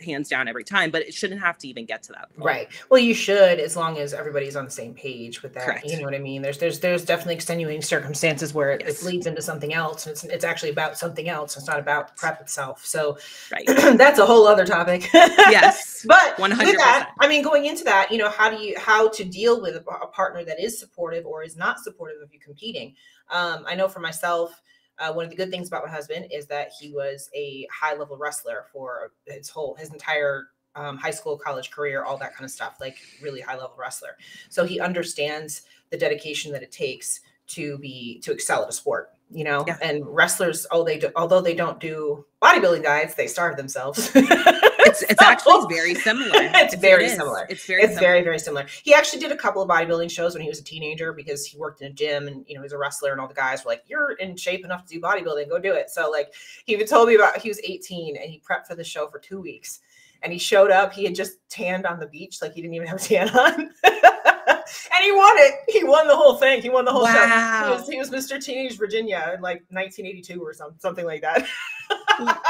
hands down every time, but it shouldn't have to even get to that point. Right. Well, you should, as long as everybody's on the same page with that. Correct. You know what I mean? There's, there's, there's definitely extenuating circumstances where it, yes. it leads into something else. And it's, it's actually about something else. It's not about prep itself. So right. that's a whole other topic. Yes. But one hundred percent. With that, I mean, going into that, you know, how do you, how to deal with a, a partner that is supportive or is not supportive of you competing? Um, I know for myself, Uh, one of the good things about my husband is that he was a high level wrestler for his whole, his entire um, high school, college career, all that kind of stuff, like really high level wrestler. So he understands the dedication that it takes to be, to excel at a sport, you know, yeah. and wrestlers, oh, they do, although they don't do bodybuilding diets, they starve themselves. It's, it's actually very similar. It's very it similar. It's very, it's similar. very, very similar. He actually did a couple of bodybuilding shows when he was a teenager because he worked in a gym and, you know, he was a wrestler and all the guys were like, you're in shape enough to do bodybuilding, go do it. So like he even told me about, he was eighteen and he prepped for the show for two weeks and he showed up. He had just tanned on the beach. Like he didn't even have a tan on. And he won it. He won the whole thing. He won the whole wow. show. He was, he was Mister Teenage Virginia in like nineteen eighty-two or something, something like that.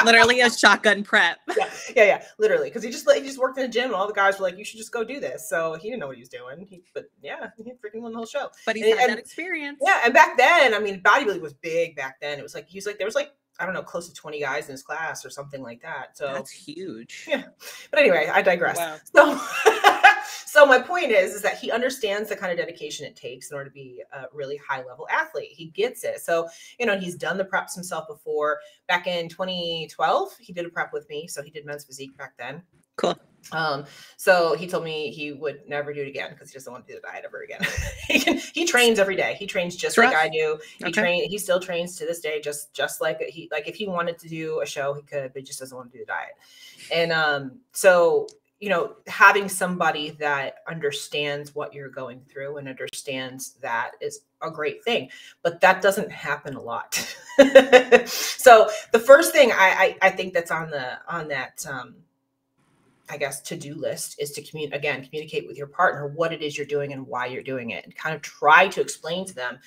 Literally a shotgun prep. Yeah, yeah, yeah. Literally, because he just like he just worked in a gym, and all the guys were like, "You should just go do this." So he didn't know what he was doing. He, but yeah, he freaking won the whole show. But he had and, that experience. Yeah, and back then, I mean, bodybuilding was big back then. It was like he was like there was like. I don't know, close to twenty guys in his class or something like that. So that's huge. Yeah. But anyway, I digress. Wow. So, so my point is, is that he understands the kind of dedication it takes in order to be a really high level athlete. He gets it. So, you know, he's done the preps himself before. Back in twenty twelve, he did a prep with me. So he did Men's Physique back then. Cool. Um, so he told me he would never do it again because he doesn't want to do the diet ever again. he, can, he trains every day. He trains just Rough. like I do. He okay. train. He still trains to this day, just, just like he, like if he wanted to do a show, he could, but he just doesn't want to do the diet. And, um, so, you know, having somebody that understands what you're going through and understands that is a great thing, but that doesn't happen a lot. So the first thing I, I, I think that's on the, on that, um, I guess, to-do list is to commun- again, communicate with your partner what it is you're doing and why you're doing it, and kind of try to explain to them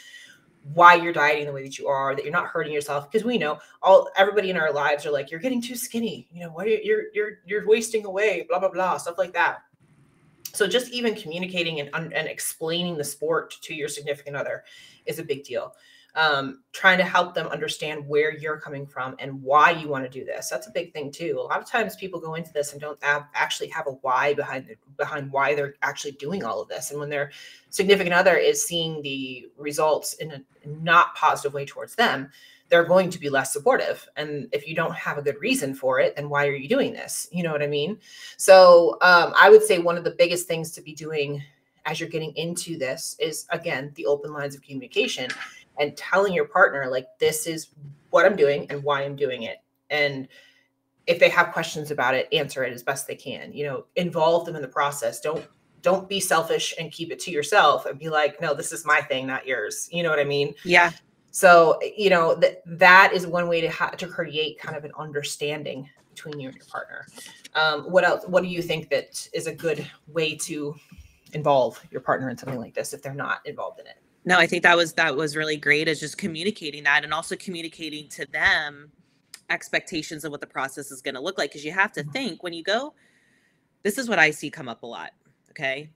why you're dieting the way that you are, that you're not hurting yourself. Because we know all, everybody in our lives are like, you're getting too skinny. You know, what are you, you're, you're, you're wasting away, blah, blah, blah, stuff like that. So just even communicating and, and explaining the sport to your significant other is a big deal. Um, trying to help them understand where you're coming from and why you want to do this. That's a big thing too. A lot of times people go into this and don't have, actually have a why behind behind why they're actually doing all of this. And when their significant other is seeing the results in a not positive way towards them, they're going to be less supportive. And if you don't have a good reason for it, then why are you doing this? You know what I mean? So um, I would say one of the biggest things to be doing as you're getting into this is, again, the open lines of communication. And telling your partner, like, this is what I'm doing and why I'm doing it. And if they have questions about it, answer it as best they can. You know, involve them in the process. Don't don't be selfish and keep it to yourself and be like, no, this is my thing, not yours. You know what I mean? Yeah. So, you know, th that is one way to ha to create kind of an understanding between you and your partner. Um, what else? What do you think that is a good way to involve your partner in something like this if they're not involved in it? No, I think that was, that was really great, is just communicating that, and also communicating to them expectations of what the process is going to look like. Cause you have to think when you go, this is what I see come up a lot. Okay.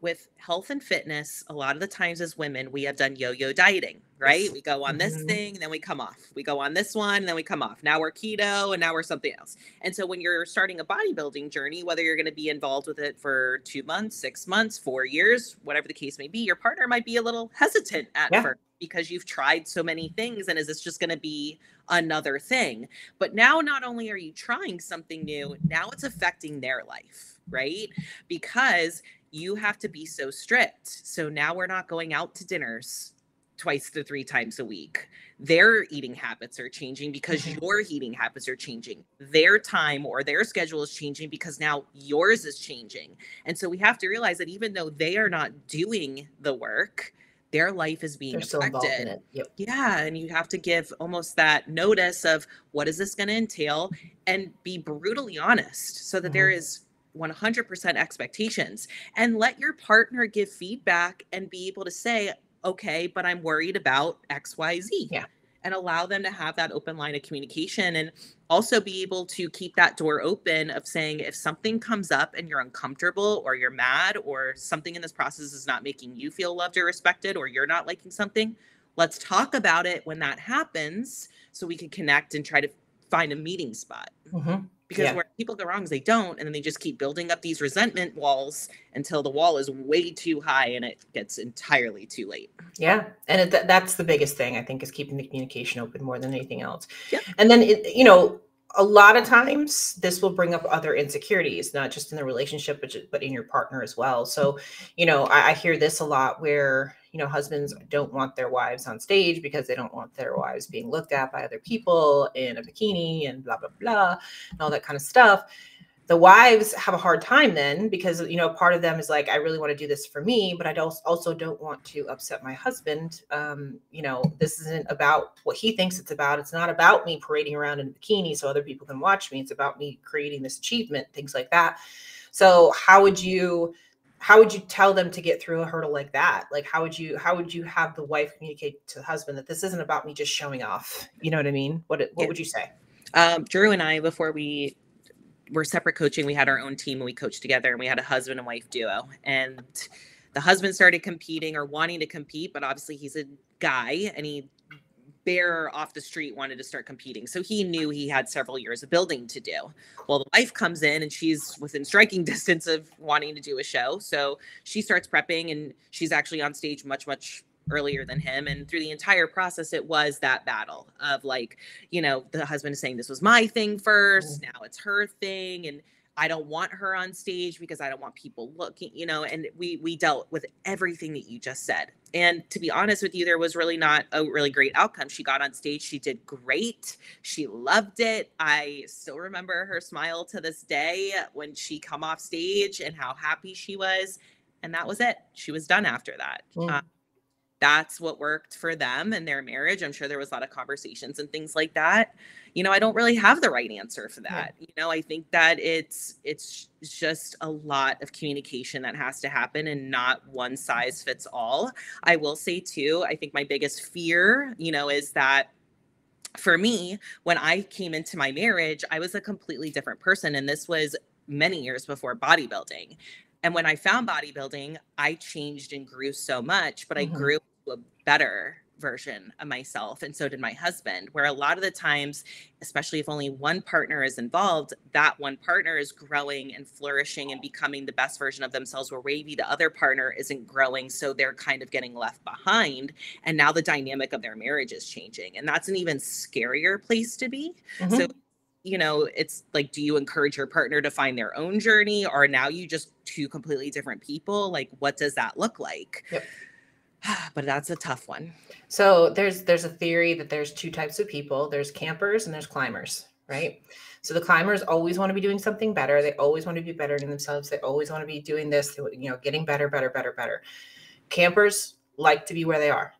With health and fitness, a lot of the times as women, we have done yo-yo dieting, right? We go on this mm-hmm. thing, then we come off, we go on this one, and then we come off. Now we're keto and now we're something else. And so when you're starting a bodybuilding journey, whether you're going to be involved with it for two months, six months, four years, whatever the case may be, your partner might be a little hesitant at yeah. first, because you've tried so many things. And is this just going to be another thing? But now, not only are you trying something new, now it's affecting their life, right? Because you have to be so strict. So now we're not going out to dinners twice to three times a week. Their eating habits are changing because your eating habits are changing. Their time or their schedule is changing because now yours is changing. And so we have to realize that even though they are not doing the work, their life is being affected. They're so involved in it. Yep. Yeah. And you have to give almost that notice of what is this going to entail, and be brutally honest so that mm-hmm. there is one hundred percent expectations, and let your partner give feedback and be able to say, okay, but I'm worried about X, Y, Z, yeah. and allow them to have that open line of communication, and also be able to keep that door open of saying, if something comes up and you're uncomfortable or you're mad or something in this process is not making you feel loved or respected, or you're not liking something, let's talk about it when that happens so we can connect and try to find a meeting spot. Mm-hmm. Because yeah. where people go wrong is they don't, and then they just keep building up these resentment walls until the wall is way too high and it gets entirely too late. Yeah. And it, th that's the biggest thing, I think, is keeping the communication open more than anything else. Yep. And then, it, you know, a lot of times this will bring up other insecurities, not just in the relationship, but, but in your partner as well. So, you know, I, I hear this a lot where, you know, husbands don't want their wives on stage because they don't want their wives being looked at by other people in a bikini and blah, blah, blah, and all that kind of stuff. The wives have a hard time then because, you know, part of them is like, I really want to do this for me, but I don't, also don't want to upset my husband. Um, you know, this isn't about what he thinks it's about. It's not about me parading around in a bikini so other people can watch me. It's about me creating this achievement, things like that. So how would you, how would you tell them to get through a hurdle like that? Like, how would you, how would you have the wife communicate to the husband that this isn't about me just showing off? You know what I mean? What, what yeah. would you say? Um, Drew and I, before we we're separate coaching, we had our own team and we coached together, and we had a husband and wife duo, and the husband started competing or wanting to compete, but obviously he's a guy and he bare off the street wanted to start competing. So he knew he had several years of building to do. Well, the wife comes in and she's within striking distance of wanting to do a show. So she starts prepping, and she's actually on stage much, much earlier than him. And through the entire process, it was that battle of, like, you know, the husband is saying, this was my thing first. Now it's her thing. And I don't want her on stage because I don't want people looking, you know, and we, we dealt with everything that you just said. And to be honest with you, there was really not a really great outcome. She got on stage. She did great. She loved it. I still remember her smile to this day when she come off stage and how happy she was. And that was it. She was done after that. Mm. Um, that's what worked for them and their marriage. I'm sure there was a lot of conversations and things like that. You know, I don't really have the right answer for that. Yeah. You know, I think that it's, it's just a lot of communication that has to happen and not one size fits all. I will say too, I think my biggest fear, you know, is that for me, when I came into my marriage, I was a completely different person. And this was many years before bodybuilding. And when I found bodybuilding, I changed and grew so much, but mm-hmm. I grew to a better version of myself. And so did my husband, where a lot of the times, especially if only one partner is involved, that one partner is growing and flourishing and becoming the best version of themselves, where maybe the other partner isn't growing. So they're kind of getting left behind. And now the dynamic of their marriage is changing. And that's an even scarier place to be. Mm-hmm. So, you know, it's like, do you encourage your partner to find their own journey, or now you just two completely different people? Like, what does that look like? Yep. But that's a tough one. So there's, there's a theory that there's two types of people. There's campers and there's climbers, right? So the climbers always want to be doing something better. They always want to be bettering themselves. They always want to be doing this, you know, getting better, better, better, better. Campers like to be where they are.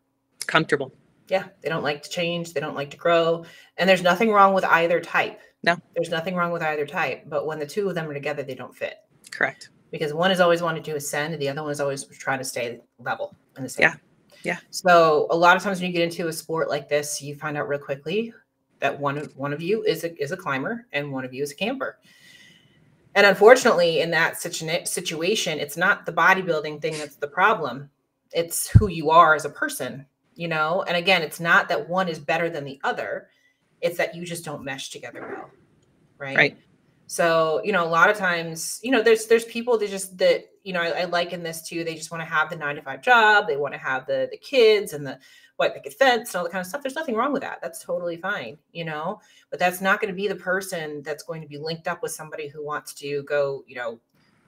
Comfortable. Yeah. They don't like to change. They don't like to grow. And there's nothing wrong with either type. No, there's nothing wrong with either type, but when the two of them are together, they don't fit. Correct. Because one is always wanting to ascend and the other one is always trying to stay level in the same. Yeah. Yeah. So a lot of times when you get into a sport like this, you find out real quickly that one of, one of you is a, is a climber and one of you is a camper. And unfortunately in that situation, it's not the bodybuilding thing that's the problem. It's who you are as a person, you know? And again, it's not that one is better than the other. It's that you just don't mesh together well, right? Right. So, you know, a lot of times, you know, there's there's people that just that, you know, I, I liken this to, they just want to have the nine to five job. They want to have the the kids and the white picket fence and all that kind of stuff. There's nothing wrong with that. That's totally fine, you know, but that's not going to be the person that's going to be linked up with somebody who wants to go, you know,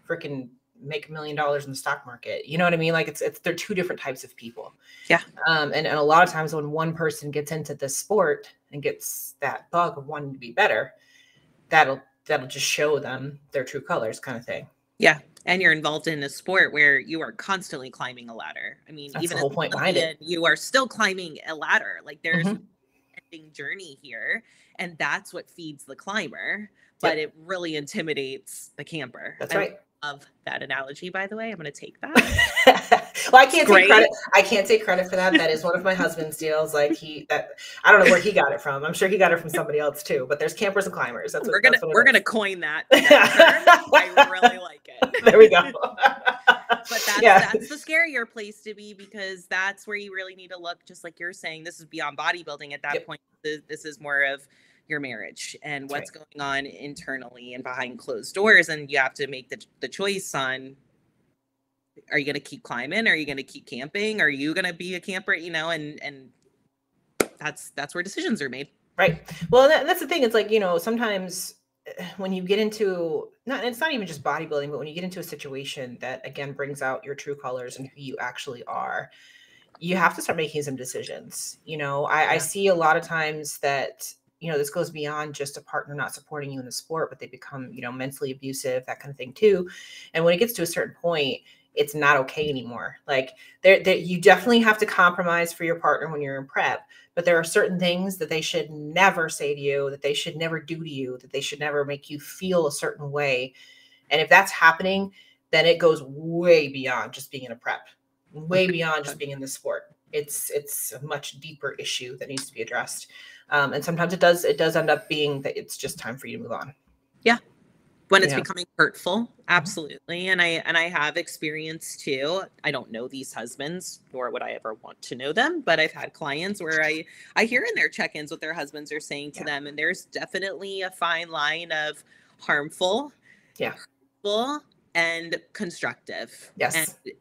freaking make a million dollars in the stock market. You know what I mean? Like it's, it's, they're two different types of people. Yeah. Um, and, and a lot of times when one person gets into this sport and gets that bug of wanting to be better, that'll, that'll just show them their true colors kind of thing. Yeah. And you're involved in a sport where you are constantly climbing a ladder. I mean, that's even the whole point behind it. You are still climbing a ladder. Like there's mm-hmm. an ending journey here, and that's what feeds the climber, but yep. it really intimidates the camper. That's I right. love that analogy, by the way. I'm going to take that. Well, I can't take credit. I can't take credit for that. That is one of my husband's deals. Like he, that, I don't know where he got it from. I'm sure he got it from somebody else too, but there's campers and climbers. That's what we're going to, we're going to coin that. I really like it. There we go. But that's, yeah. that's the scarier place to be, because that's where you really need to look. Just like you're saying, this is beyond bodybuilding at that yep. point. This is more of your marriage and what's right. going on internally and behind closed doors. And you have to make the, the choice on, are you going to keep climbing? Are you going to keep camping? Are you going to be a camper? You know, and, and that's, that's where decisions are made. Right. Well, that, that's the thing. It's like, you know, sometimes when you get into not, it's not even just bodybuilding, but when you get into a situation that again, brings out your true colors and who you actually are, you have to start making some decisions. You know, I, yeah. I see a lot of times that, you know, this goes beyond just a partner not supporting you in the sport, but they become, you know, mentally abusive, that kind of thing too. And when it gets to a certain point, it's not okay anymore. Like there, there, you definitely have to compromise for your partner when you're in prep, but there are certain things that they should never say to you, that they should never do to you, that they should never make you feel a certain way. And if that's happening, then it goes way beyond just being in a prep, way beyond just being in the sport. It's, it's a much deeper issue that needs to be addressed. Um, and sometimes it does, it does end up being that it's just time for you to move on. Yeah. When it's yeah. becoming hurtful. Absolutely. And I, and I have experience too. I don't know these husbands, nor would I ever want to know them, but I've had clients where I, I hear in their check-ins what their husbands are saying to yeah. them. And there's definitely a fine line of harmful, yeah, hurtful, and constructive. Yes. And,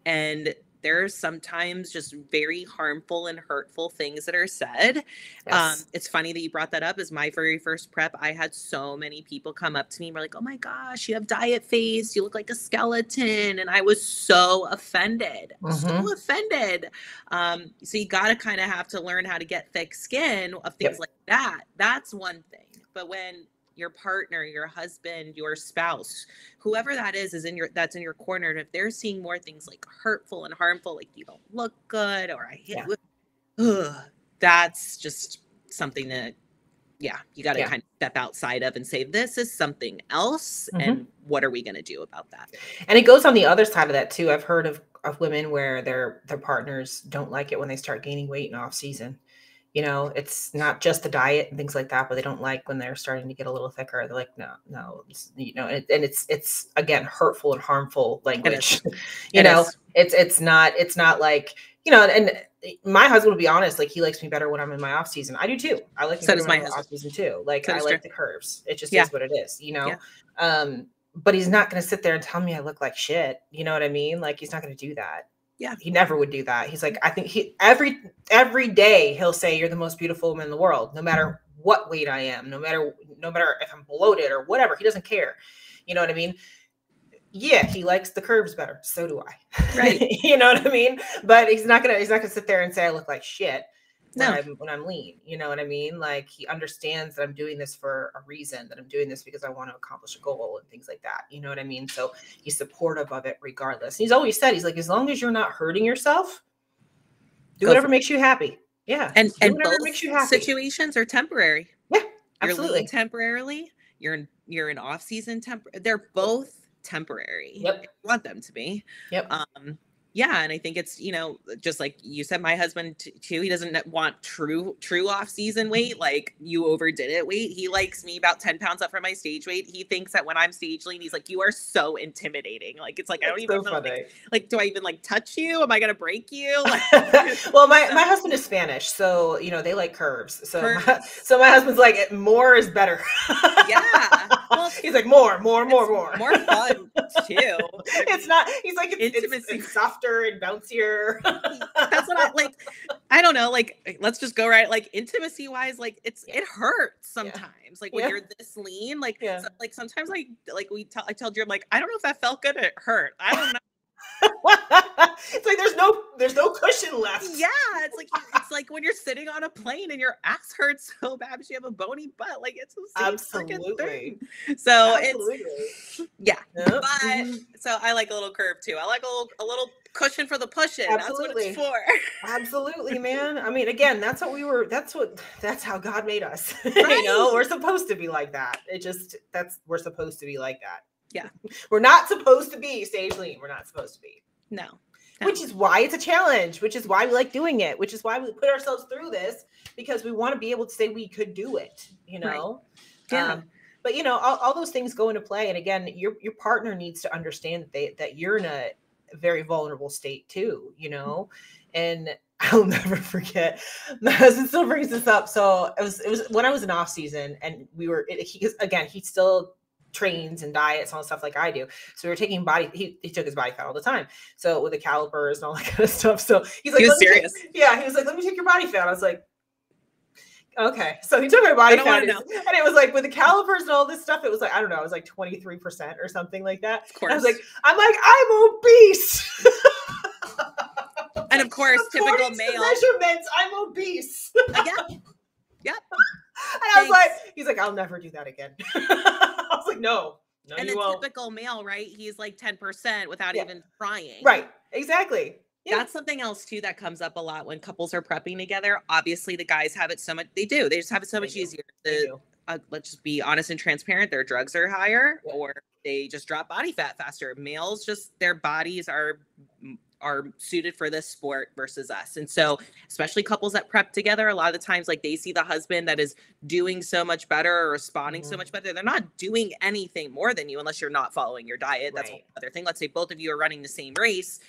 and there's sometimes just very harmful and hurtful things that are said. Yes. Um, it's funny that you brought that up. Is my very first prep, I had so many people come up to me and were like, oh my gosh, you have diet face. You look like a skeleton. And I was so offended, mm-hmm. so offended. Um, so you got to kind of have to learn how to get thick skin of things yep. like that. That's one thing. But when your partner, your husband, your spouse, whoever that is, is in your, that's in your corner. And if they're seeing more things like hurtful and harmful, like you don't look good, or I hit, yeah. ugh, that's just something that, yeah, you got to yeah. kind of step outside of and say, this is something else. Mm-hmm. And what are we going to do about that? And it goes on the other side of that too. I've heard of, of women where their, their partners don't like it when they start gaining weight in off season. You know, it's not just the diet and things like that, but they don't like when they're starting to get a little thicker. They're like, no, no, you know, and, and it's, it's again, hurtful and harmful language, you know, it's, it's not, it's not like, you know, and my husband will be honest, like he likes me better when I'm in my off season. I do too. I like so does my off season too. Like I like the curves. It just yeah. is what it is, you know? Yeah. Um, but he's not going to sit there and tell me I look like shit. You know what I mean? Like he's not going to do that. Yeah. He never would do that. He's like, I think he, every, every day he'll say, you're the most beautiful woman in the world, no matter what weight I am, no matter, no matter if I'm bloated or whatever, he doesn't care. You know what I mean? Yeah. He likes the curves better. So do I. Right. You know what I mean? But he's not going to, he's not going to sit there and say, I look like shit when, no. I'm, when I'm lean. You know what I mean? Like he understands that I'm doing this for a reason, that I'm doing this because I want to accomplish a goal and things like that. You know what I mean? So he's supportive of it regardless. And he's always said, he's like, as long as you're not hurting yourself, do Go whatever makes you happy. Yeah. And, do and both makes you happy. Situations are temporary. Yeah, absolutely. You're lean temporarily. You're in, you're in off season temp. They're both temporary. Yep. I want them to be. Yep. Um, Yeah. And I think it's, you know, just like you said, my husband t too, he doesn't want true, true off season weight. Like you overdid it weight. He likes me about ten pounds up from my stage weight. He thinks that when I'm stage lean, he's like, you are so intimidating. Like, it's like, That's I don't even so know, like, like, do I even like touch you? Am I going to break you? Like, well, my, my husband is Spanish. So, you know, they like curves. So, curves. My, so my husband's like, more is better. Yeah. Well, he's like, more, more, more, more, more fun too. It's not, he's like, it's, it's, it's softer and bouncier. That's what I like. I don't know. Like, let's just go right. Like intimacy wise, like it's, yeah. it hurts sometimes. Yeah. Like when yeah. you're this lean, like, yeah. so, like sometimes I, like we tell, I tell Drew, I'm like, I don't know if that felt good. Or it hurt. I don't know. It's like, there's no, there's no cushion left. Yeah. It's like, it's like when you're sitting on a plane and your ass hurts so bad because you have a bony butt. Like it's the same freaking thing. So Absolutely. it's, yeah. Yep. But mm-hmm. so I like a little curve too. I like a little, a little cushion for the pushing. Absolutely. That's what it's for. Absolutely, man. I mean, again, that's what we were, that's what, that's how God made us. Right. You know, we're supposed to be like that. It just, that's, we're supposed to be like that. Yeah. We're not supposed to be stage lean. We're not supposed to be. No. no. Which is why it's a challenge, which is why we like doing it, which is why we put ourselves through this, because we want to be able to say we could do it, you know? Right. Yeah. Um, but you know, all, all those things go into play. And again, your, your partner needs to understand that they, that you're in a very vulnerable state too, you know? And I'll never forget. My husband still brings this up. So it was, it was when I was in off season and we were, it, he, again, he still trains and diets and all stuff like I do. So we were taking body, he, he took his body fat all the time. So with the calipers and all that kind of stuff. So he's like, he was serious. Yeah. He was like, let me take your body fat. I was like, okay. So he took my body fat and, and it was like with the calipers and all this stuff, it was like, I don't know, it was like twenty-three percent or something like that. Of course. And I was like, I'm like, I'm obese. And of course, According typical male measurements, I'm obese. Yep. Yep. And Thanks. I was like, he's like, I'll never do that again. I was like, no, no, and you won't. Typical male, right? He's like ten percent without yeah. even trying. Right. Exactly. Yeah. That's something else too that comes up a lot when couples are prepping together. Obviously, the guys have it so much. They do. They just have it so they much do. easier. To, uh, let's just be honest and transparent. Their drugs are higher, yeah. or they just drop body fat faster. Males just their bodies are are suited for this sport versus us. And so, especially couples that prep together, a lot of the times, like they see the husband that is doing so much better or responding mm-hmm. so much better. They're not doing anything more than you, unless you're not following your diet. Right. That's another thing. Let's say both of you are running the same race.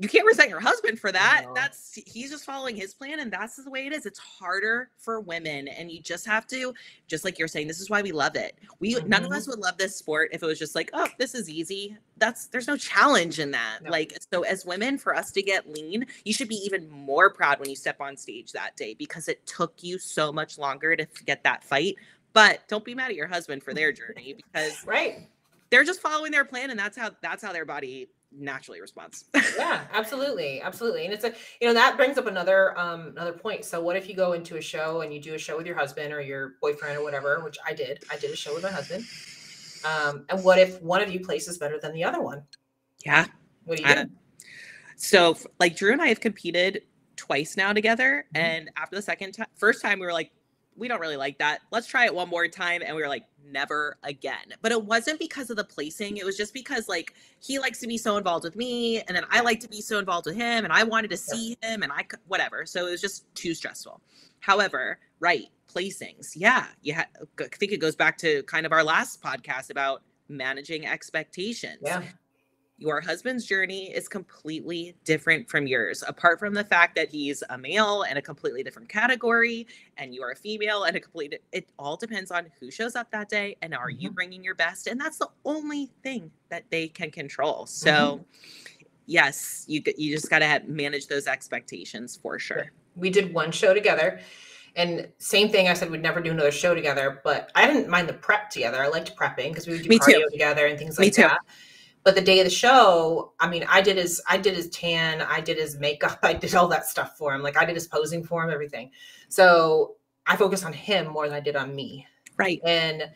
You can't resent your husband for that. No. That's he's just following his plan. And that's the way it is. It's harder for women. And you just have to, just like you're saying, this is why we love it. We, mm-hmm. none of us would love this sport if it was just like, oh, this is easy. That's, there's no challenge in that. No. Like, so as women, for us to get lean, you should be even more proud when you step on stage that day, because it took you so much longer to get that fight. But don't be mad at your husband for their journey, because right. they're just following their plan. And that's how, that's how their body naturally responds. Yeah, absolutely. Absolutely. And it's a, you know, that brings up another, um, another point. So what if you go into a show and you do a show with your husband or your boyfriend or whatever, which I did, I did a show with my husband. Um, and what if one of you places better than the other one? Yeah. What do you do? Uh, so like Drew and I have competed twice now together. Mm-hmm. And after the second time, first time we were like, we don't really like that. Let's try it one more time. And we were like, never again. But it wasn't because of the placing. It was just because like, he likes to be so involved with me. And then I like to be so involved with him. And I wanted to see him and I could, whatever. So it was just too stressful. However, right. Placings. Yeah. You ha- I think it goes back to kind of our last podcast about managing expectations. Yeah. Your husband's journey is completely different from yours, apart from the fact that he's a male and a completely different category, and you are a female and a complete, it all depends on who shows up that day and are mm-hmm. you bringing your best? And that's the only thing that they can control. So mm-hmm. yes, you you just got to manage those expectations for sure. We did one show together and same thing. I said, we'd never do another show together, but I didn't mind the prep together. I liked prepping because we would do Me cardio too. together and things like Me too. that. But the day of the show, I mean, I did his, I did his tan, I did his makeup, I did all that stuff for him. Like I did his posing for him, everything. So I focused on him more than I did on me. Right. And,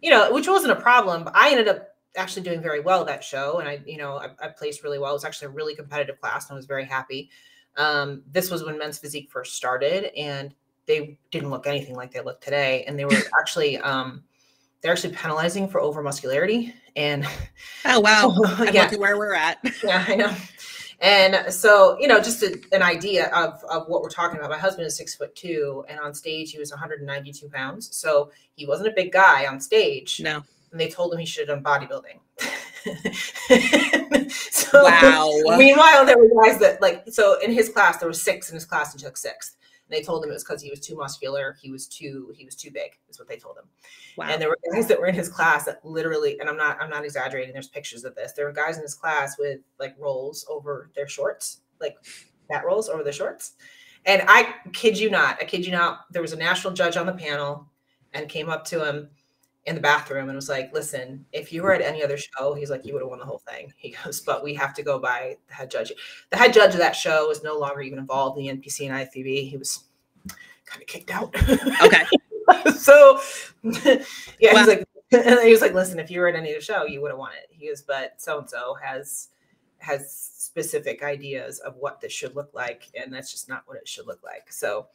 you know, which wasn't a problem, but I ended up actually doing very well that show. And I, you know, I, I placed really well. It was actually a really competitive class and I was very happy. Um, this was when Men's Physique first started and they didn't look anything like they look today. And they were actually, um, they're actually penalizing for over muscularity and oh wow, I'm yeah. looking where we're at. Yeah, I know. And so, you know, just a, an idea of, of what we're talking about. My husband is six foot two and on stage he was one hundred ninety-two pounds. So he wasn't a big guy on stage. No. And they told him he should have done bodybuilding. So wow. Meanwhile, there were guys that like, so in his class, there were six in his class and he took sixth. They told him it was because he was too muscular. He was too, he was too big is what they told him. Wow. And there were guys that were in his class that literally, and I'm not, I'm not exaggerating. There's pictures of this. There were guys in his class with like rolls over their shorts, like fat rolls over their shorts. And I kid you not, I kid you not. There was a national judge on the panel and came up to him in the bathroom and was like, listen, if you were at any other show, he's like, you would have won the whole thing. He goes, but we have to go by the head judge. The head judge of that show was no longer even involved in the N P C and I F B B. He was kind of kicked out. Okay. So yeah, well, he's like, and he was like, listen, if you were at any other show, you would have won it. He goes, but so-and-so has, has specific ideas of what this should look like. And that's just not what it should look like. So,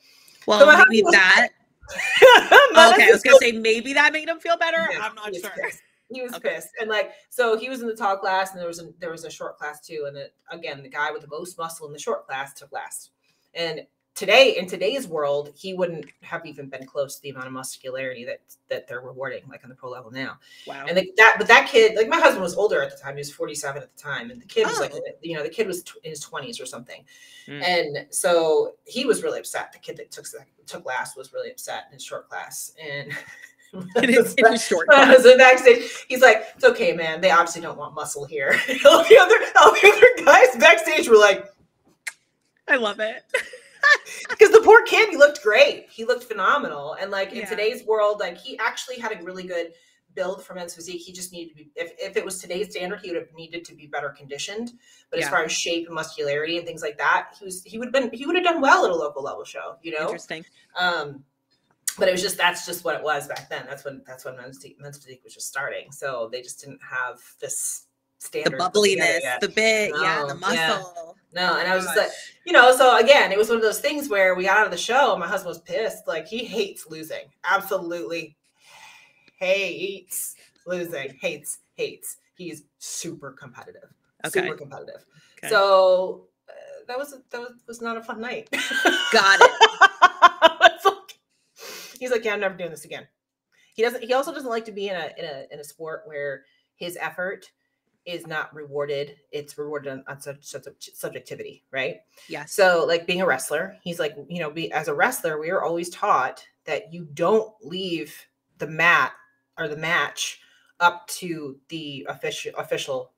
well, so maybe that, okay, I was gonna say maybe that made him feel better. Yeah, I'm not sure. Pissed. He was okay. pissed, and like so, he was in the tall class, and there was a, there was a short class too. And the, again, the guy with the most muscle in the short class took last. And today, in today's world, he wouldn't have even been close to the amount of muscularity that that they're rewarding, like on the pro level now. Wow. And the, that, but that kid, like my husband was older at the time. He was forty-seven at the time, and the kid oh. was like, you know, the kid was in his twenties or something. Mm. And so he was really upset. The kid that took second. took last was really upset in his short class and it is, it is short class. So backstage he's like, it's okay man, they obviously don't want muscle here. all the other all the other guys backstage were like, I love it because the poor kid, he looked great, he looked phenomenal. And like in yeah. today's world, like he actually had a really good build for Men's Physique. He just needed to be, if, if it was today's standard, he would have needed to be better conditioned. But yeah. as far as shape and muscularity and things like that, he was, he would have been, he would have done well at a local level show, you know? Interesting. Um, but it was just, that's just what it was back then. That's when, that's when Men's Physique, Men's Physique was just starting. So they just didn't have this standard. The bubbliness, the bit, no, yeah, the muscle. Yeah. No, and I was just like, you know, so again, it was one of those things where we got out of the show and my husband was pissed. Like he hates losing. Absolutely. Hates losing, hates, hates. He's super competitive, okay. super competitive. Okay. So uh, that was that was, was not a fun night. Got it. Like, he's like, yeah, I'm never doing this again. He doesn't. He also doesn't like to be in a in a in a sport where his effort is not rewarded. It's rewarded on, on such, such subjectivity, right? Yeah. So like being a wrestler, he's like, you know, be, as a wrestler, we are always taught that you don't leave the mat or the match up to the official official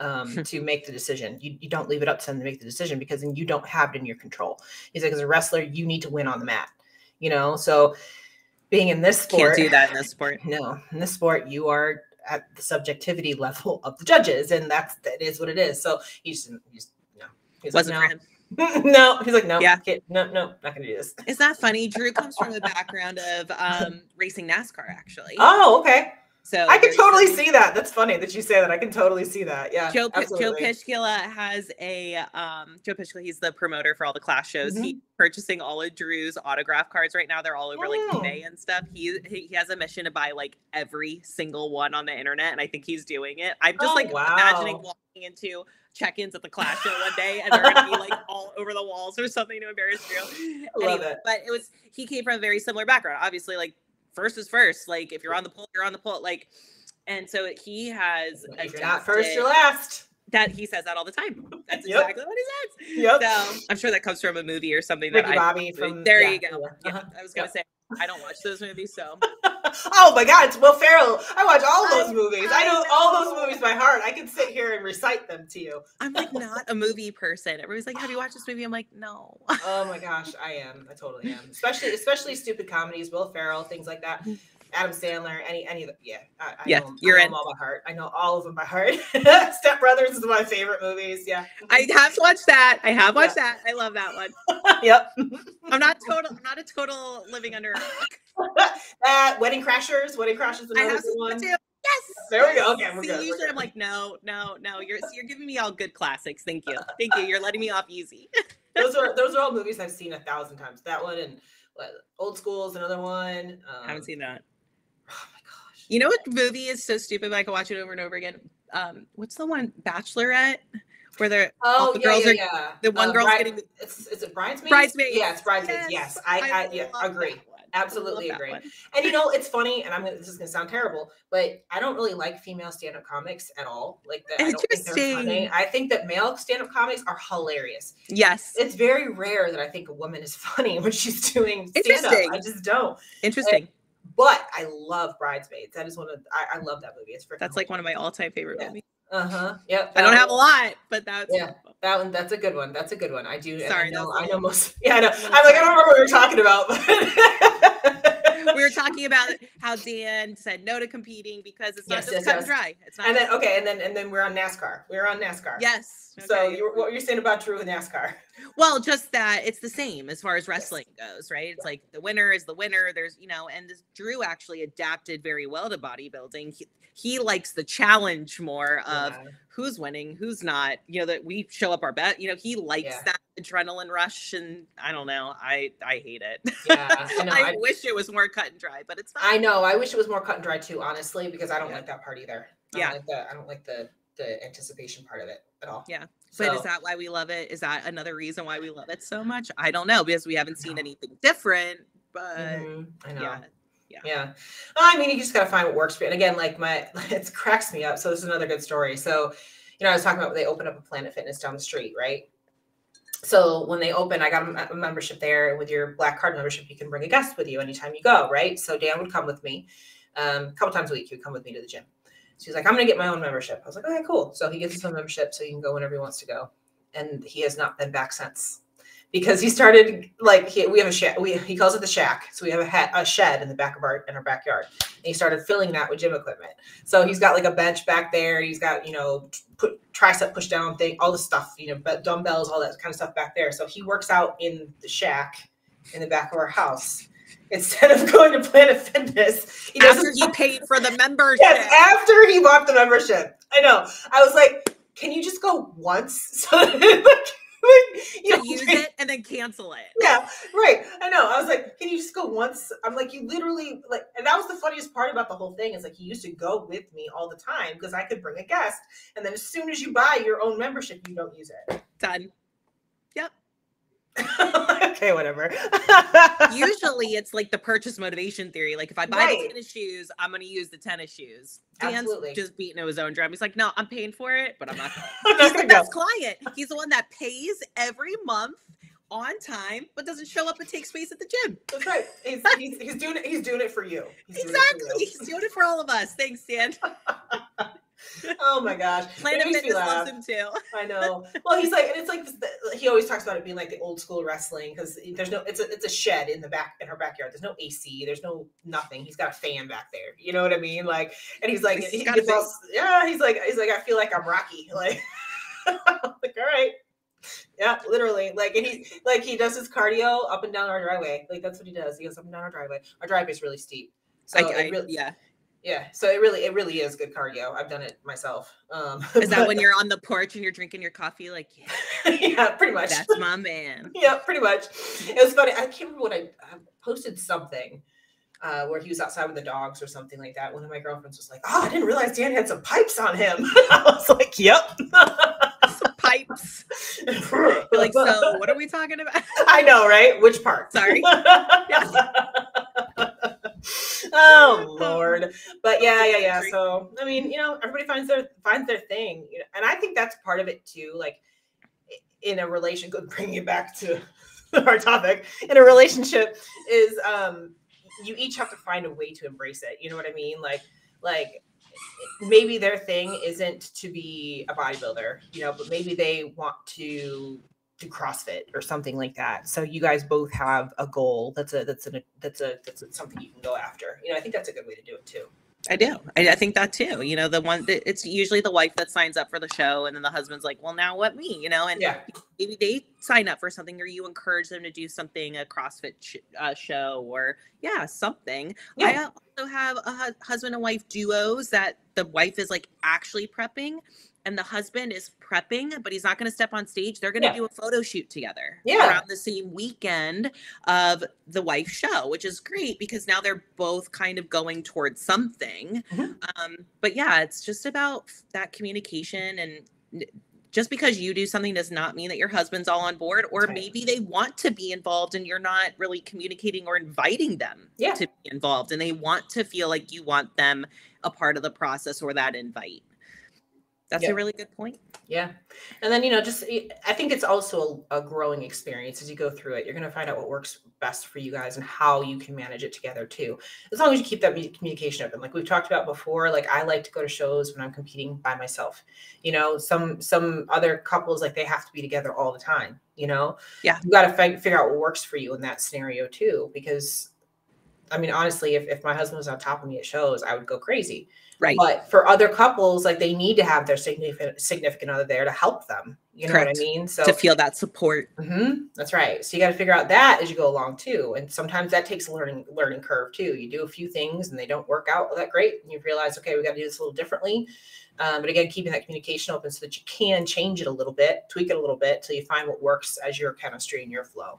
um, to make the decision. You, you don't leave it up to them to make the decision because then you don't have it in your control. He's like, as a wrestler, you need to win on the mat, you know? So being in this sport, can't do that in this sport. No, in this sport, you are at the subjectivity level of the judges, and that's that is what it is. So he's, he's no, he's wasn't like, no. No, he's like, no, yeah. kid, no, no, not going to do this. It's not funny. Drew comes from a background of um, racing NASCAR, actually. Oh, okay. So I can totally see that. That's funny that you say that. I can totally see that. Yeah, Joe, Joe Pishkila has a, um, Joe Pishkila, he's the promoter for all the class shows. Mm-hmm. He's purchasing all of Drew's autograph cards right now. They're all over oh. like eBay and stuff. He, he he has a mission to buy like every single one on the internet. And I think he's doing it. I'm just oh, like wow. imagining walking into check-ins at the class show one day and they're going to be like all over the walls or something to embarrass Drew. Anyway, it. But it was, he came from a very similar background. Obviously, like, first is first. Like, if you're on the pole, you're on the pole. Like, and so he has. If you're not first, you're last. That he says that all the time. That's yep. exactly what he says. Yep. So I'm sure that comes from a movie or something. Ricky that Bobby I, from. There yeah, you go. Yeah. Uh-huh. yeah. I was gonna yep. say I don't watch those movies, so. Oh my God, it's Will Ferrell. I watch all those I, movies. I, I know, know all those movies by heart. I can sit here and recite them to you. I'm like not a movie person. Everybody's like, have you watched this movie? I'm like, no. Oh my gosh, I am. I totally am. Especially, especially stupid comedies, Will Ferrell, things like that. Adam Sandler, any, any of them. Yeah. I, I yeah, know, you're I know in. Them all by heart. I know all of them by heart. Step Brothers is my favorite movies. Yeah. I have watched that. I have watched yeah. that. I love that one. Yep. I'm not total, I'm not a total living under a rock. uh, Wedding Crashers. Wedding Crashers. I have one. Too. Yes. There we go. Okay. We're See, good. Usually we're I'm good. Like, no, no, no. You're, you're giving me all good classics. Thank you. Thank you. You're letting me off easy. Those are, those are all movies I've seen a thousand times. That one and what, Old School is another one. Um, I haven't seen that. Oh my gosh. You know what movie is so stupid, but I can watch it over and over again? Um, what's the one, Bachelorette? Where they're oh, the yeah, girls yeah, are yeah. the one uh, girl's bride, getting it's is it Bridesmaids? Bridesmaids. Yeah, it's Bridesmaids. Yes. yes. I, I, I yeah, agree. Absolutely I agree. And you know, it's funny, and I'm gonna this is gonna sound terrible, but I don't really like female stand-up comics at all. Like that. I don't think they're funny. I think that male stand-up comics are hilarious. Yes. It's very rare that I think a woman is funny when she's doing stand-up. I just don't. Interesting. And, but I love Bridesmaids. That is one of I, I love that movie. It's freaking that's like hilarious. One of my all-time favorite yeah. movies. Uh huh. Yep. I don't one. have a lot, but that's yeah. That one. That's a good one. That's a good one. I do. Sorry, I know. I know most. Yeah, I know. I'm like I don't remember what we were talking about. But we were talking about how Dan said no to competing because it's not yes, just yes, cut yes. and dry. It's not. And then okay, and then and then we're on NASCAR. We're on NASCAR. Yes. Okay. So you, what you're saying about Drew with NASCAR? Well, just that it's the same as far as wrestling yes. goes, right? It's yeah. like the winner is the winner. There's you know, and this, Drew actually adapted very well to bodybuilding. He, he likes the challenge more of. Of yeah. who's winning, who's not, you know, that we show up our bet, you know, he likes yeah. that adrenaline rush and I don't know. I, I hate it. Yeah, I, know. I, I wish it was more cut and dry, but it's not. I know. I wish it was more cut and dry too, honestly, because I don't yeah. like that part either. I yeah. Don't like the, I don't like the, the anticipation part of it at all. Yeah. So. But is that why we love it? Is that another reason why we love it so much? I don't know because we haven't seen anything different, but mm-hmm. I know. Yeah. Yeah. yeah. I mean, you just got to find what works for you. And again, like my, it cracks me up. So this is another good story. So, you know, I was talking about, they opened up a Planet Fitness down the street. Right. So when they opened, I got a membership there. With your black card membership, you can bring a guest with you anytime you go. Right. So Dan would come with me um, a couple times a week. He would come with me to the gym. So he's like, I'm going to get my own membership. I was like, okay, cool. So he gets his own membership so he can go whenever he wants to go. And he has not been back since. Because he started like he, we have a shack. We he calls it the shack. So we have a, ha a shed in the back of our in our backyard. And he started filling that with gym equipment. So he's got like a bench back there. He's got you know put tricep push down thing, all the stuff you know dumbbells, all that kind of stuff back there. So he works out in the shack in the back of our house. Instead of going to Planet Fitness, he after he paid for the membership. Yes, after he bought the membership. I know. I was like, can you just go once? So. Like, Like, you know, use it and then cancel it. Yeah, right. I know. I was like, can you just go once? I'm like, you literally like, and that was the funniest part about the whole thing is like, he used to go with me all the time because I could bring a guest. And then as soon as you buy your own membership, you don't use it. Done. Yep. Okay, whatever. Usually it's like the purchase motivation theory. Like if I buy right. the tennis shoes, I'm going to use the tennis shoes. Dan's Absolutely. just beating his own drum. He's like, no, I'm paying for it, but I'm not going to. He's the best go. client. He's the one that pays every month on time, but doesn't show up and take space at the gym. That's right. He's, he's, he's doing it. He's doing it for you. He's exactly. Doing it for you. He's doing it for all of us. Thanks, Dan. Oh my gosh. Planet Fitness loves him too. I know. Well, he's like, and it's like, he always talks about it being like the old school wrestling. Cause there's no, it's a, it's a shed in the back, in her backyard. There's no A C, there's no nothing. He's got a fan back there. You know what I mean? Like, and he's like, he's he, he's all, yeah, he's like, he's like, I feel like I'm Rocky. Like, like, all right. Yeah, literally. Like, and he, like, he does his cardio up and down our driveway. Like, that's what he does. He goes up and down our driveway. Our driveway is really steep. So I, I, it really, yeah. Yeah. So it really, it really is good cardio. I've done it myself. Um, is that but, when you're on the porch and you're drinking your coffee? Like, yeah, yeah, pretty much. That's my man. Yeah, pretty much. It was funny. I can't remember what I, I posted something uh, where he was outside with the dogs or something like that. One of my girlfriends was like, oh, I didn't realize Dan had some pipes on him. I was like, yep. Some pipes. Like, so what are we talking about? I know, right? Which part? Sorry. Oh Lord. But yeah, yeah, yeah. So, I mean, you know, everybody finds their, finds their thing. You know? And I think that's part of it too. Like in a relationship, bringing it back to our topic, in a relationship is, um, you each have to find a way to embrace it. You know what I mean? Like, like maybe their thing isn't to be a bodybuilder, you know, but maybe they want to do CrossFit or something like that. So you guys both have a goal. That's a, that's a, that's a, that's a, something you can go after. You know, I think that's a good way to do it too. I do. I, I think that too, you know, the one that it's usually the wife that signs up for the show and then the husband's like, well, now what me, you know, and yeah. Maybe they sign up for something or you encourage them to do something, a CrossFit sh uh, show or yeah, something. Yeah. I also have a hu husband and wife duos that the wife is like actually prepping and the husband is prepping, but he's not going to step on stage. They're going to yeah. do a photo shoot together yeah. around the same weekend of the wife show, which is great because now they're both kind of going towards something. Mm-hmm. Um, but yeah, it's just about that communication. And just because you do something does not mean that your husband's all on board, or right. maybe they want to be involved and you're not really communicating or inviting them yeah. to be involved. And they want to feel like you want them a part of the process or that invite. That's yep. a really good point. Yeah. And then, you know, just, I think it's also a, a growing experience as you go through it. You're going to find out what works best for you guys and how you can manage it together too. As long as you keep that communication open. Like we've talked about before, like I like to go to shows when I'm competing by myself, you know, some, some other couples, like they have to be together all the time, you know, yeah. you got to fi figure out what works for you in that scenario too, because I mean, honestly, if, if my husband was on top of me at shows, I would go crazy. Right. But for other couples, like they need to have their significant significant other there to help them. You know Correct. What I mean? So to feel that support. Mm-hmm, that's right. So you got to figure out that as you go along too. And sometimes that takes a learning, learning curve too. You do a few things and they don't work out all that great. And you realize, okay, we got to do this a little differently. Um, but again, keeping that communication open so that you can change it a little bit, tweak it a little bit till you find what works as your chemistry and your flow.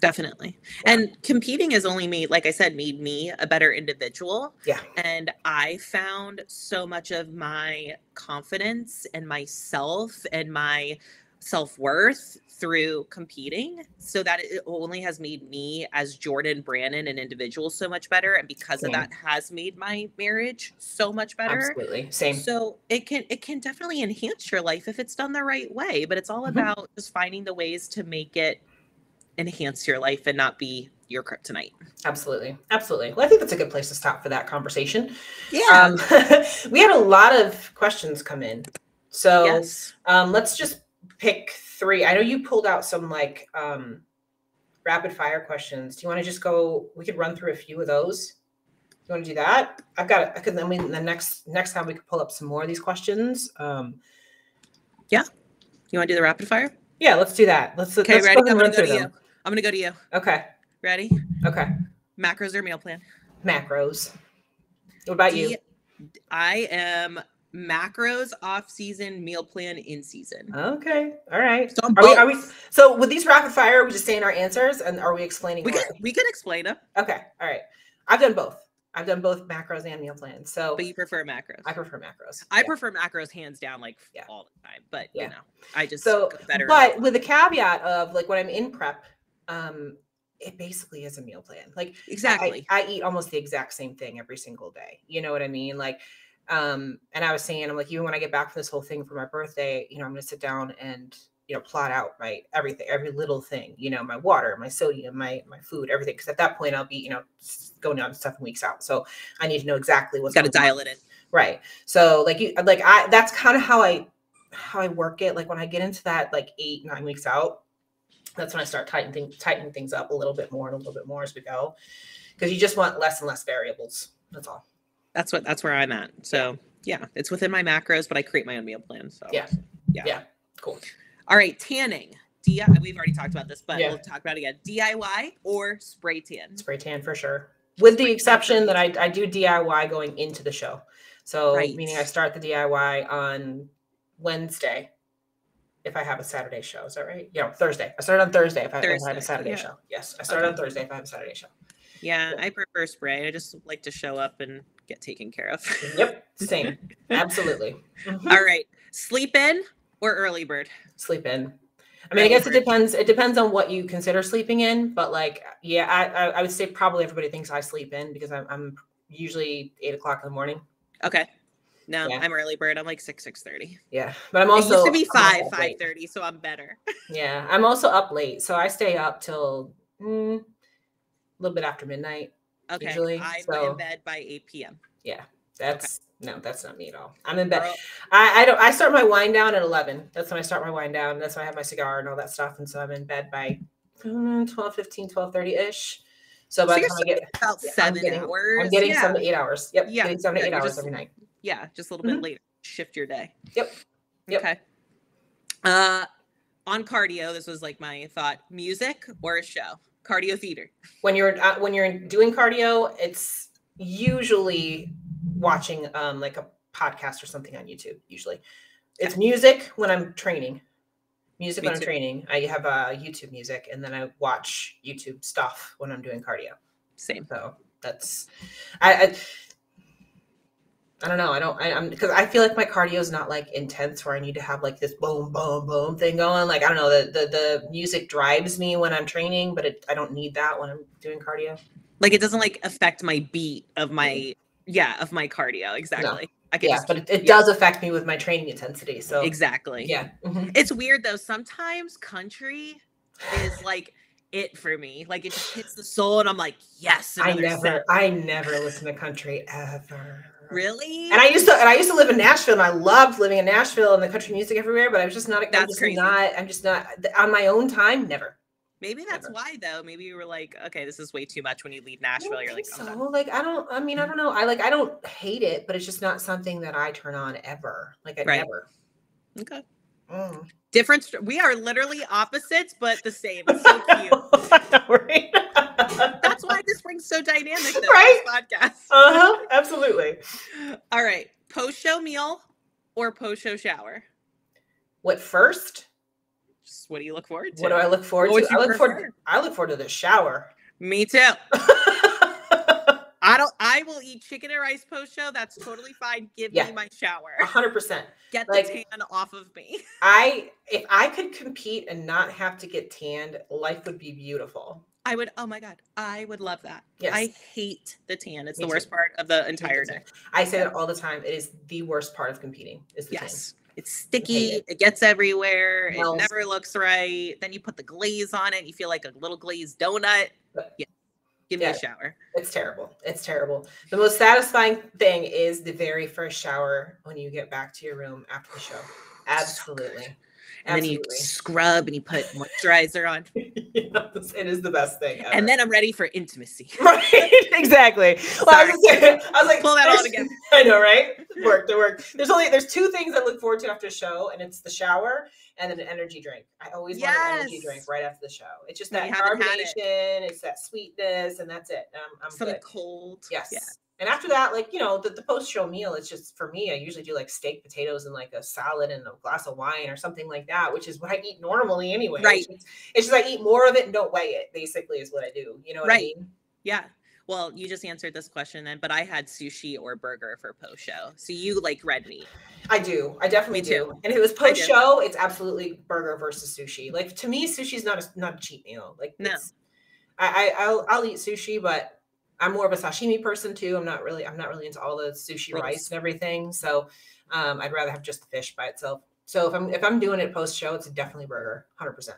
Definitely. Yeah. And competing has only made, like I said, made me a better individual. Yeah. And I found so much of my confidence and myself and my self-worth through competing. So that it only has made me as Jordan Brannon, an individual, so much better. And because Same. Of that has made my marriage so much better. Absolutely. Same. So it can, it can definitely enhance your life if it's done the right way, but it's all mm-hmm. about just finding the ways to make it enhance your life and not be your kryptonite. Absolutely. Absolutely. Well, I think that's a good place to stop for that conversation. Yeah. Um, we had a lot of questions come in. So yes. um, let's just pick three. I know you pulled out some like um, rapid fire questions. Do you want to just go, we could run through a few of those. You want to do that? I've got, I could, I mean, the next, next time we could pull up some more of these questions. Um, yeah. You want to do the rapid fire? Yeah, let's do that. Let's, okay, let's ready? Go and run through them. I'm going to go to you. Okay. Ready? Okay. Macros or meal plan? Macros. What about you? I am macros off season, meal plan in season. Okay. All right. So, are we, are we, so with these rapid fire, are we just saying our answers and are we explaining? We, can, we can explain them. Okay. All right. I've done both. I've done both macros and meal plans. So, but you prefer macros? I prefer macros. I yeah. prefer macros hands down, like yeah. all the time. But yeah. you know, I just so go better. But with the caveat of like when I'm in prep, um, it basically is a meal plan. Like exactly, I, I eat almost the exact same thing every single day. You know what I mean? Like, um, and I was saying, I'm like, even when I get back from this whole thing for my birthday, you know, I'm gonna sit down and you know plot out my everything, every little thing. You know, my water, my sodium, my my food, everything. Because at that point, I'll be you know going on seven weeks out, so I need to know exactly what's got to dial it in. Right. So like you, like I, that's kind of how I, how I work it. Like when I get into that, like eight, nine weeks out, that's when I start tightening, things, tightening things up a little bit more and a little bit more as we go. Cause you just want less and less variables. That's all. That's what, that's where I'm at. So yeah, it's within my macros, but I create my own meal plan. So yeah. Yeah. Yeah. Cool. All right. Tanning. D I Y. We've already talked about this, but yeah. we'll talk about it again. D I Y or spray tan? Spray tan for sure. With the exception that I, I do D I Y going into the show. So right. meaning I start the D I Y on Wednesday if I have a Saturday show. Is that right? Yeah, Thursday. I start on Thursday if I, Thursday. If I have a Saturday yeah. show. Yes, I start okay. on Thursday if I have a Saturday show. Yeah, yeah, I prefer spray. I just like to show up and get taken care of. Yep, same. Absolutely. All right. Sleep in or early bird? Sleep in. I mean, I guess it depends. It depends on what you consider sleeping in, but like, yeah, I, I would say probably everybody thinks I sleep in because I'm, I'm usually eight o'clock in the morning. Okay. No, yeah. I'm early bird. I'm like six, six thirty. Yeah. But I'm also, it used to be five, five thirty. So I'm better. Yeah. I'm also up late. So I stay up till mm, a little bit after midnight. Okay. Usually. I'm so, in bed by eight P M. Yeah. That's okay. No, that's not me at all. I'm in bed. I, I don't, I start my wind down at eleven. That's when I start my wind down. That's when I have my cigar and all that stuff. And so I'm in bed by twelve fifteen, twelve thirty ish. So by so the time I get about yeah, seven I'm getting, hours, I'm getting yeah. seven to eight hours. Yep. Yeah. Getting seven to eight just, hours every night. Yeah. Just a little bit mm-hmm. later. Shift your day. Yep. Yep. Okay. Uh, on cardio, this was like my thought, music or a show, cardio theater. When you're, uh, when you're doing cardio, it's usually watching um like a podcast or something on YouTube. Usually it's music when I'm training. Music when I'm training. I have uh YouTube music, and then I watch YouTube stuff when I'm doing cardio. Same. So that's I I, I don't know. I don't I, I'm because I feel like my cardio is not like intense where I need to have like this boom boom boom thing going. Like I don't know, the the, the music drives me when I'm training, but it, I don't need that when I'm doing cardio. Like it doesn't like affect my beat of my Yeah, of my cardio, exactly. No. I can yeah, just, but it, it yeah. does affect me with my training intensity. So exactly, yeah. Mm-hmm. It's weird though. Sometimes country is like it for me. Like it just hits the soul, and I'm like, yes. I never, set. I never listen to country ever. Really? And I used to, and I used to live in Nashville, and I loved living in Nashville and the country music everywhere. But I was just not. That's I'm just crazy. Not. I'm just not on my own time. Never. Maybe that's Never. Why though. Maybe you were like, okay, this is way too much when you leave Nashville. You're like, oh, so. Like, I don't, I mean, I don't know. I like, I don't hate it, but it's just not something that I turn on ever. Like I right. never. Okay. Mm. Different. We are literally opposites, but the same. It's so cute. Right? That's why this brings so dynamic though, right? This podcast. Uh-huh. Absolutely. All right. Post-show meal or post-show shower? What first? What do you look forward to? What do I look forward what to? I look prefer? forward. I look forward to the shower. Me too. I don't. I will eat chicken and rice post show. That's totally fine. Give yeah. me my shower. A hundred percent. Get like, the tan off of me. I if I could compete and not have to get tanned, life would be beautiful. I would. Oh my god, I would love that. Yes. I hate the tan. It's me the too. worst part of the entire day. I say that all the time. It is the worst part of competing. Is the yes. tan. It's sticky. It. it gets everywhere. It, it never looks right. Then you put the glaze on it. You feel like a little glazed donut. Yeah. Give yeah. me a shower. It's terrible. It's terrible. The most satisfying thing is the very first shower when you get back to your room after the show. Absolutely. So and Absolutely. Then you scrub and you put moisturizer on. Yes, it is the best thing ever. And then I'm ready for intimacy. Right, exactly. Well, I, was just, I was like, pull that all together. I know, right? Worked, it worked. There's only there's two things I look forward to after a show, and it's the shower and then an energy drink. I always yes. want an energy drink right after the show. It's just that carbonation, it. it's that sweetness, and that's it. Um, I'm something good. Cold. Yes. Yeah. And after that, like, you know, the, the post-show meal, it's just, for me, I usually do like steak, potatoes, and like a salad and a glass of wine or something like that, which is what I eat normally anyway. Right. It's, it's just I eat more of it and don't weigh it, basically, is what I do. You know what right. I mean? Yeah. Well, you just answered this question then, but I had sushi or burger for post-show. So you like red meat. I do. I definitely do. And if it was post-show, it's absolutely burger versus sushi. Like, to me, sushi's not a, not a cheap meal. Like, no. I, I, I'll, I'll eat sushi, but I'm more of a sashimi person too. I'm not really, I'm not really into all the sushi right. rice and everything. So um, I'd rather have just the fish by itself. So if I'm, if I'm doing it post show, it's definitely burger, one hundred percent.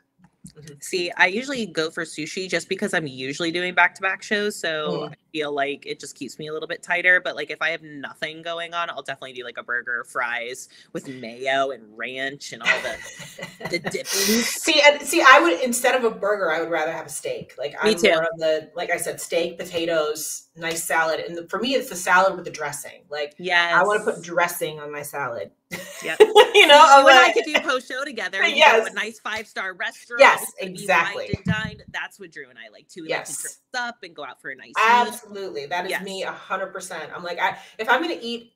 Mm-hmm. See, I usually go for sushi just because I'm usually doing back-to-back shows. So mm. feel like it just keeps me a little bit tighter. But like, if I have nothing going on, I'll definitely do like a burger, fries with mayo and ranch and all the, the dippings. See, and see, I would, instead of a burger, I would rather have a steak. Like I'm more on the, like I said, steak, potatoes, nice salad. And the, for me, it's the salad with the dressing. Like, yes. I want to put dressing on my salad. Yeah. You know, I'm you like, and I could do post show together. And yes. Go to a nice five-star restaurant. Yes, exactly. Be dined and dined. That's what Drew and I like too. We yes. Like to dress up and go out for a nice Absolutely. Meal. That is yes. me a hundred percent. I'm like, I, if I'm going to eat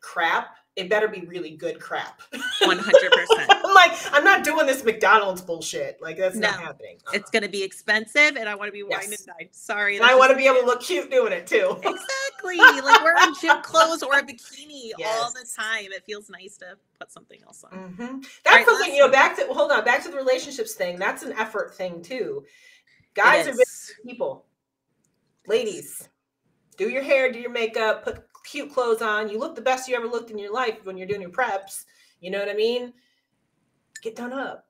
crap, it better be really good crap. one hundred percent. I'm like, I'm not doing this McDonald's bullshit. Like that's no, not happening. Uh-huh. It's going to be expensive and I want to be yes. wine and dine. Sorry. And I want to be able to look cute doing it too. Exactly. Like wearing gym clothes or a bikini yes. all the time. It feels nice to put something else on. Mm-hmm. That's right, something, you know, back to, hold on, back to the relationships thing. That's an effort thing too. Guys are busy people. Ladies, do your hair, do your makeup, put cute clothes on. You look the best you ever looked in your life when you're doing your preps. You know what I mean? Get done up.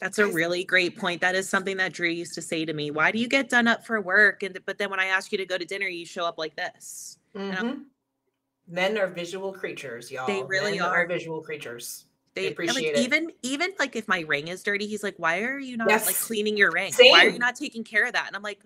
That's a really great point. That is something that Drew used to say to me. Why do you get done up for work? And but then when I ask you to go to dinner, you show up like this. Mm-hmm. Men are visual creatures, y'all. They really Men are. are visual creatures. They appreciate like, it. Even, even like if my ring is dirty, he's like, why are you not yes. like cleaning your ring? Same. Why are you not taking care of that? And I'm like,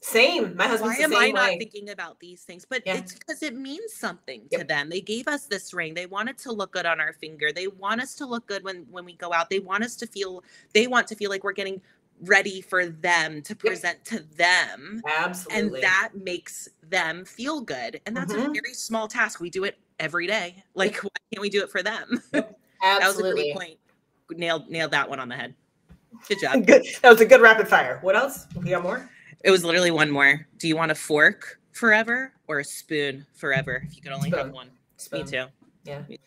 same. My husband's Why the same am I not way. Thinking about these things? But yeah. it's because it means something yep. to them. They gave us this ring. They want it to look good on our finger. They want us to look good when, when we go out. They want us to feel, they want to feel like we're getting ready for them to present yep. to them. Absolutely. And that makes them feel good. And that's mm-hmm. a very small task. We do it every day. Like, yep. why can't we do it for them? Yep. Absolutely. That was a great point. Nailed, nailed that one on the head. Good job. Good. That was a good rapid fire. What else? We got more? It was literally one more. Do you want a fork forever or a spoon forever? If you could only spoon. have one. Spoon. Me too. Yeah. Baby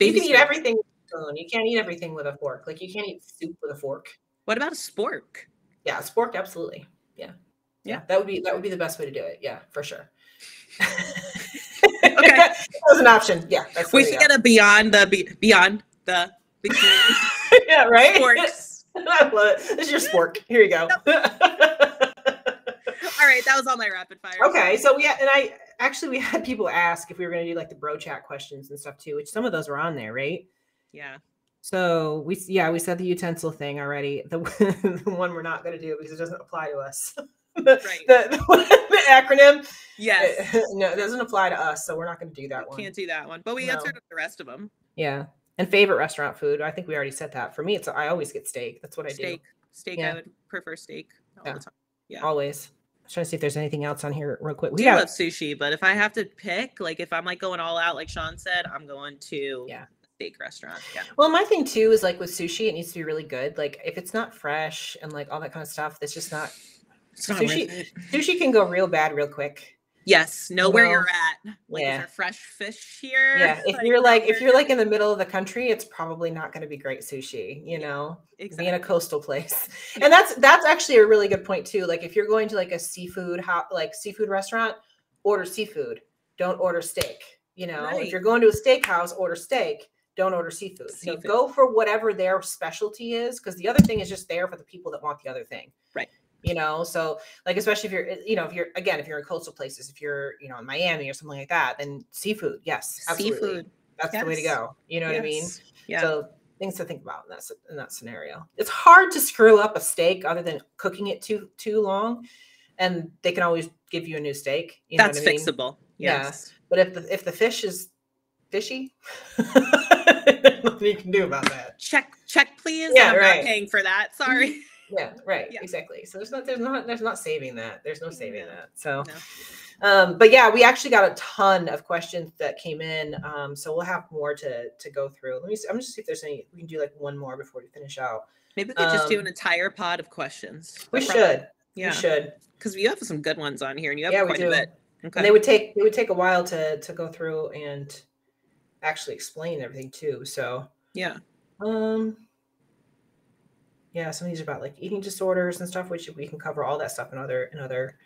you can spoon. Eat everything with a spoon. You can't eat everything with a fork. Like you can't eat soup with a fork. What about a spork? Yeah, a spork, absolutely. Yeah. Yeah. yeah. That would be that would be the best way to do it. Yeah, for sure. Okay. That was an option. Yeah. That's we should get a beyond the be, beyond the bikini. Yeah, right? Sporks. I love it. This is your spork. Here you go. Nope. All right, that was all my rapid fire. Okay, so we had, and I actually we had people ask if we were going to do like the bro chat questions and stuff too, which some of those were on there, right? Yeah. So we yeah we said the utensil thing already. The, the one we're not going to do because it doesn't apply to us. Right. the, the, the acronym. Yes. It, no, it doesn't apply to us, so we're not going to do that we one. Can't do that one, but we no. answered the rest of them. Yeah, and favorite restaurant food. I think we already said that. For me, it's I always get steak. That's what I steak. do. Steak. Steak. Yeah. I would prefer steak all yeah. the time. Yeah. Always. Trying to see if there's anything else on here real quick. We I love sushi, but if I have to pick, like if I'm like going all out, like Sean said, I'm going to yeah. a steak restaurant. Yeah. Well, my thing too is like with sushi, it needs to be really good. Like if it's not fresh and like all that kind of stuff, that's just not, it's not sushi. Worth it. Sushi can go real bad real quick. Yes. Know where well, you're at. Like yeah. is there fresh fish here? Yeah. If like, you're like, if you're like in the middle of the country, it's probably not going to be great sushi, you yeah, know, exactly. being a coastal place. Yeah. And that's, that's actually a really good point too. Like if you're going to like a seafood, hot, like seafood restaurant, order seafood, don't order steak. You know, right. if you're going to a steakhouse, order steak, don't order seafood. seafood. So go for whatever their specialty is. Cause the other thing is just there for the people that want the other thing. Right. You know, so like, especially if you're, you know, if you're, again, if you're in coastal places, if you're, you know, in Miami or something like that, then seafood. Yes. Absolutely. Seafood. That's yes. the way to go. You know yes. what I mean? Yeah. So things to think about in that, in that scenario. It's hard to screw up a steak other than cooking it too, too long. And they can always give you a new steak. You That's know what I mean? Fixable. Yes. Yeah. But if the, if the fish is fishy, nothing you can do about that. Check, check, please. Yeah, I'm right. not paying for that. Sorry. Yeah. Right. Yeah. Exactly. So there's not, there's not, there's not saving that. There's no saving yeah. that. So, no. um, but yeah, we actually got a ton of questions that came in. Um, so we'll have more to, to go through. Let me see. I'm just see if there's any, we can do like one more before we finish out. Maybe we could um, just do an entire pod of questions. We should. Probably. Yeah. We should. Cause we have some good ones on here and you have yeah, quite a bit. Okay. And they would take, it would take a while to, to go through and actually explain everything too. So yeah. Um, Yeah, some of these are about like eating disorders and stuff, which we can cover all that stuff in other in other.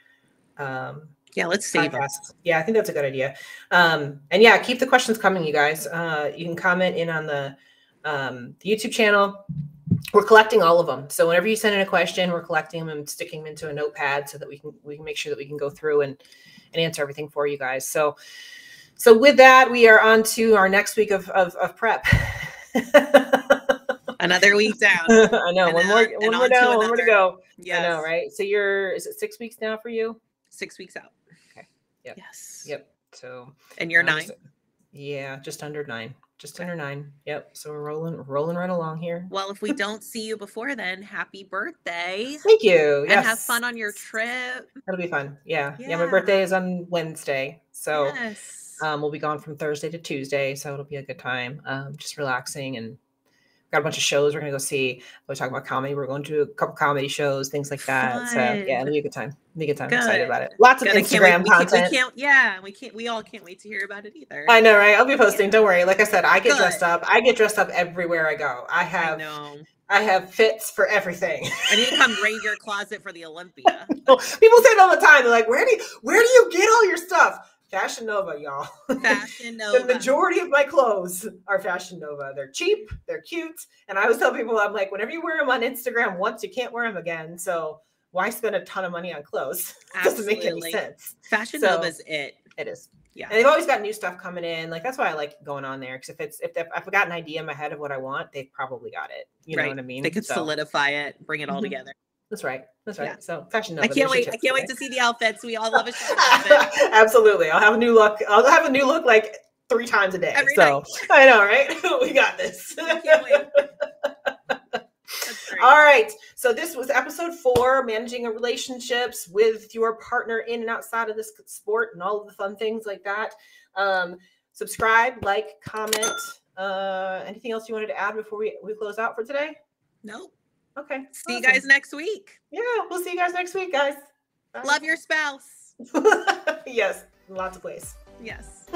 Um, yeah, let's save podcasts. It. Yeah, I think that's a good idea. Um, and yeah, keep the questions coming, you guys. Uh, you can comment in on the, um, the YouTube channel. We're collecting all of them. So whenever you send in a question, we're collecting them and sticking them into a notepad so that we can we can make sure that we can go through and and answer everything for you guys. So, so with that, we are on to our next week of, of, of prep. Another week down. I know. And one more, one more down, one more to go. Yes. I know, right? So you're, is it six weeks now for you? Six weeks out. Okay. Yep. Yes. Yep. So. And you're um, nine? So, yeah, just under nine. Just okay. under nine. Yep. So we're rolling, rolling right along here. Well, if we don't see you before then, happy birthday. Thank you. And yes. have fun on your trip. It'll be fun. Yeah. Yeah. Yeah, my birthday is on Wednesday. So yes. um, we'll be gone from Thursday to Tuesday. So it'll be a good time. Um, just relaxing, and got a bunch of shows we're going to go see. We're talking about comedy. We're going to a couple comedy shows, things like that. Fun. So yeah, it'll be a good time. It'll be a good time. Good. I'm excited about it. Lots of good. Instagram we, content. We can't, we can't, yeah. We can't, we all can't wait to hear about it either. I know, right? I'll be posting. Yeah. Don't worry. Like I said, I get good. dressed up. I get dressed up everywhere I go. I have, I know. I have fits for everything. I need to come raid your closet for the Olympia. People say it all the time. They're like, where do you, where do you get all your stuff? Fashion Nova, y'all. Fashion Nova. The majority of my clothes are Fashion Nova. They're cheap, they're cute. And I always tell people, I'm like, whenever you wear them on Instagram once, you can't wear them again. So why spend a ton of money on clothes? It doesn't make any sense. Fashion so, Nova's it. It is. Yeah. And they've always got new stuff coming in. Like, that's why I like going on there. Cause if it's, if I've got an idea in my head of what I want, they've probably got it. You right. know what I mean? They could so. solidify it, bring it all mm-hmm. together. That's right. That's right. Yeah. So Fashion Nova. I can't wait. I can't today. wait to see the outfits. We all love a show. Absolutely. I'll have a new look. I'll have a new look like three times a day. Every so night. I know, right? We got this. I can't wait. All right. So this was episode four, managing relationships with your partner in and outside of this sport and all of the fun things like that. Um, subscribe, like, comment. Uh, anything else you wanted to add before we, we close out for today? No. Okay. See awesome. you guys next week. Yeah. We'll see you guys next week, guys. Bye. Love your spouse. Yes. Lots of ways. Yes.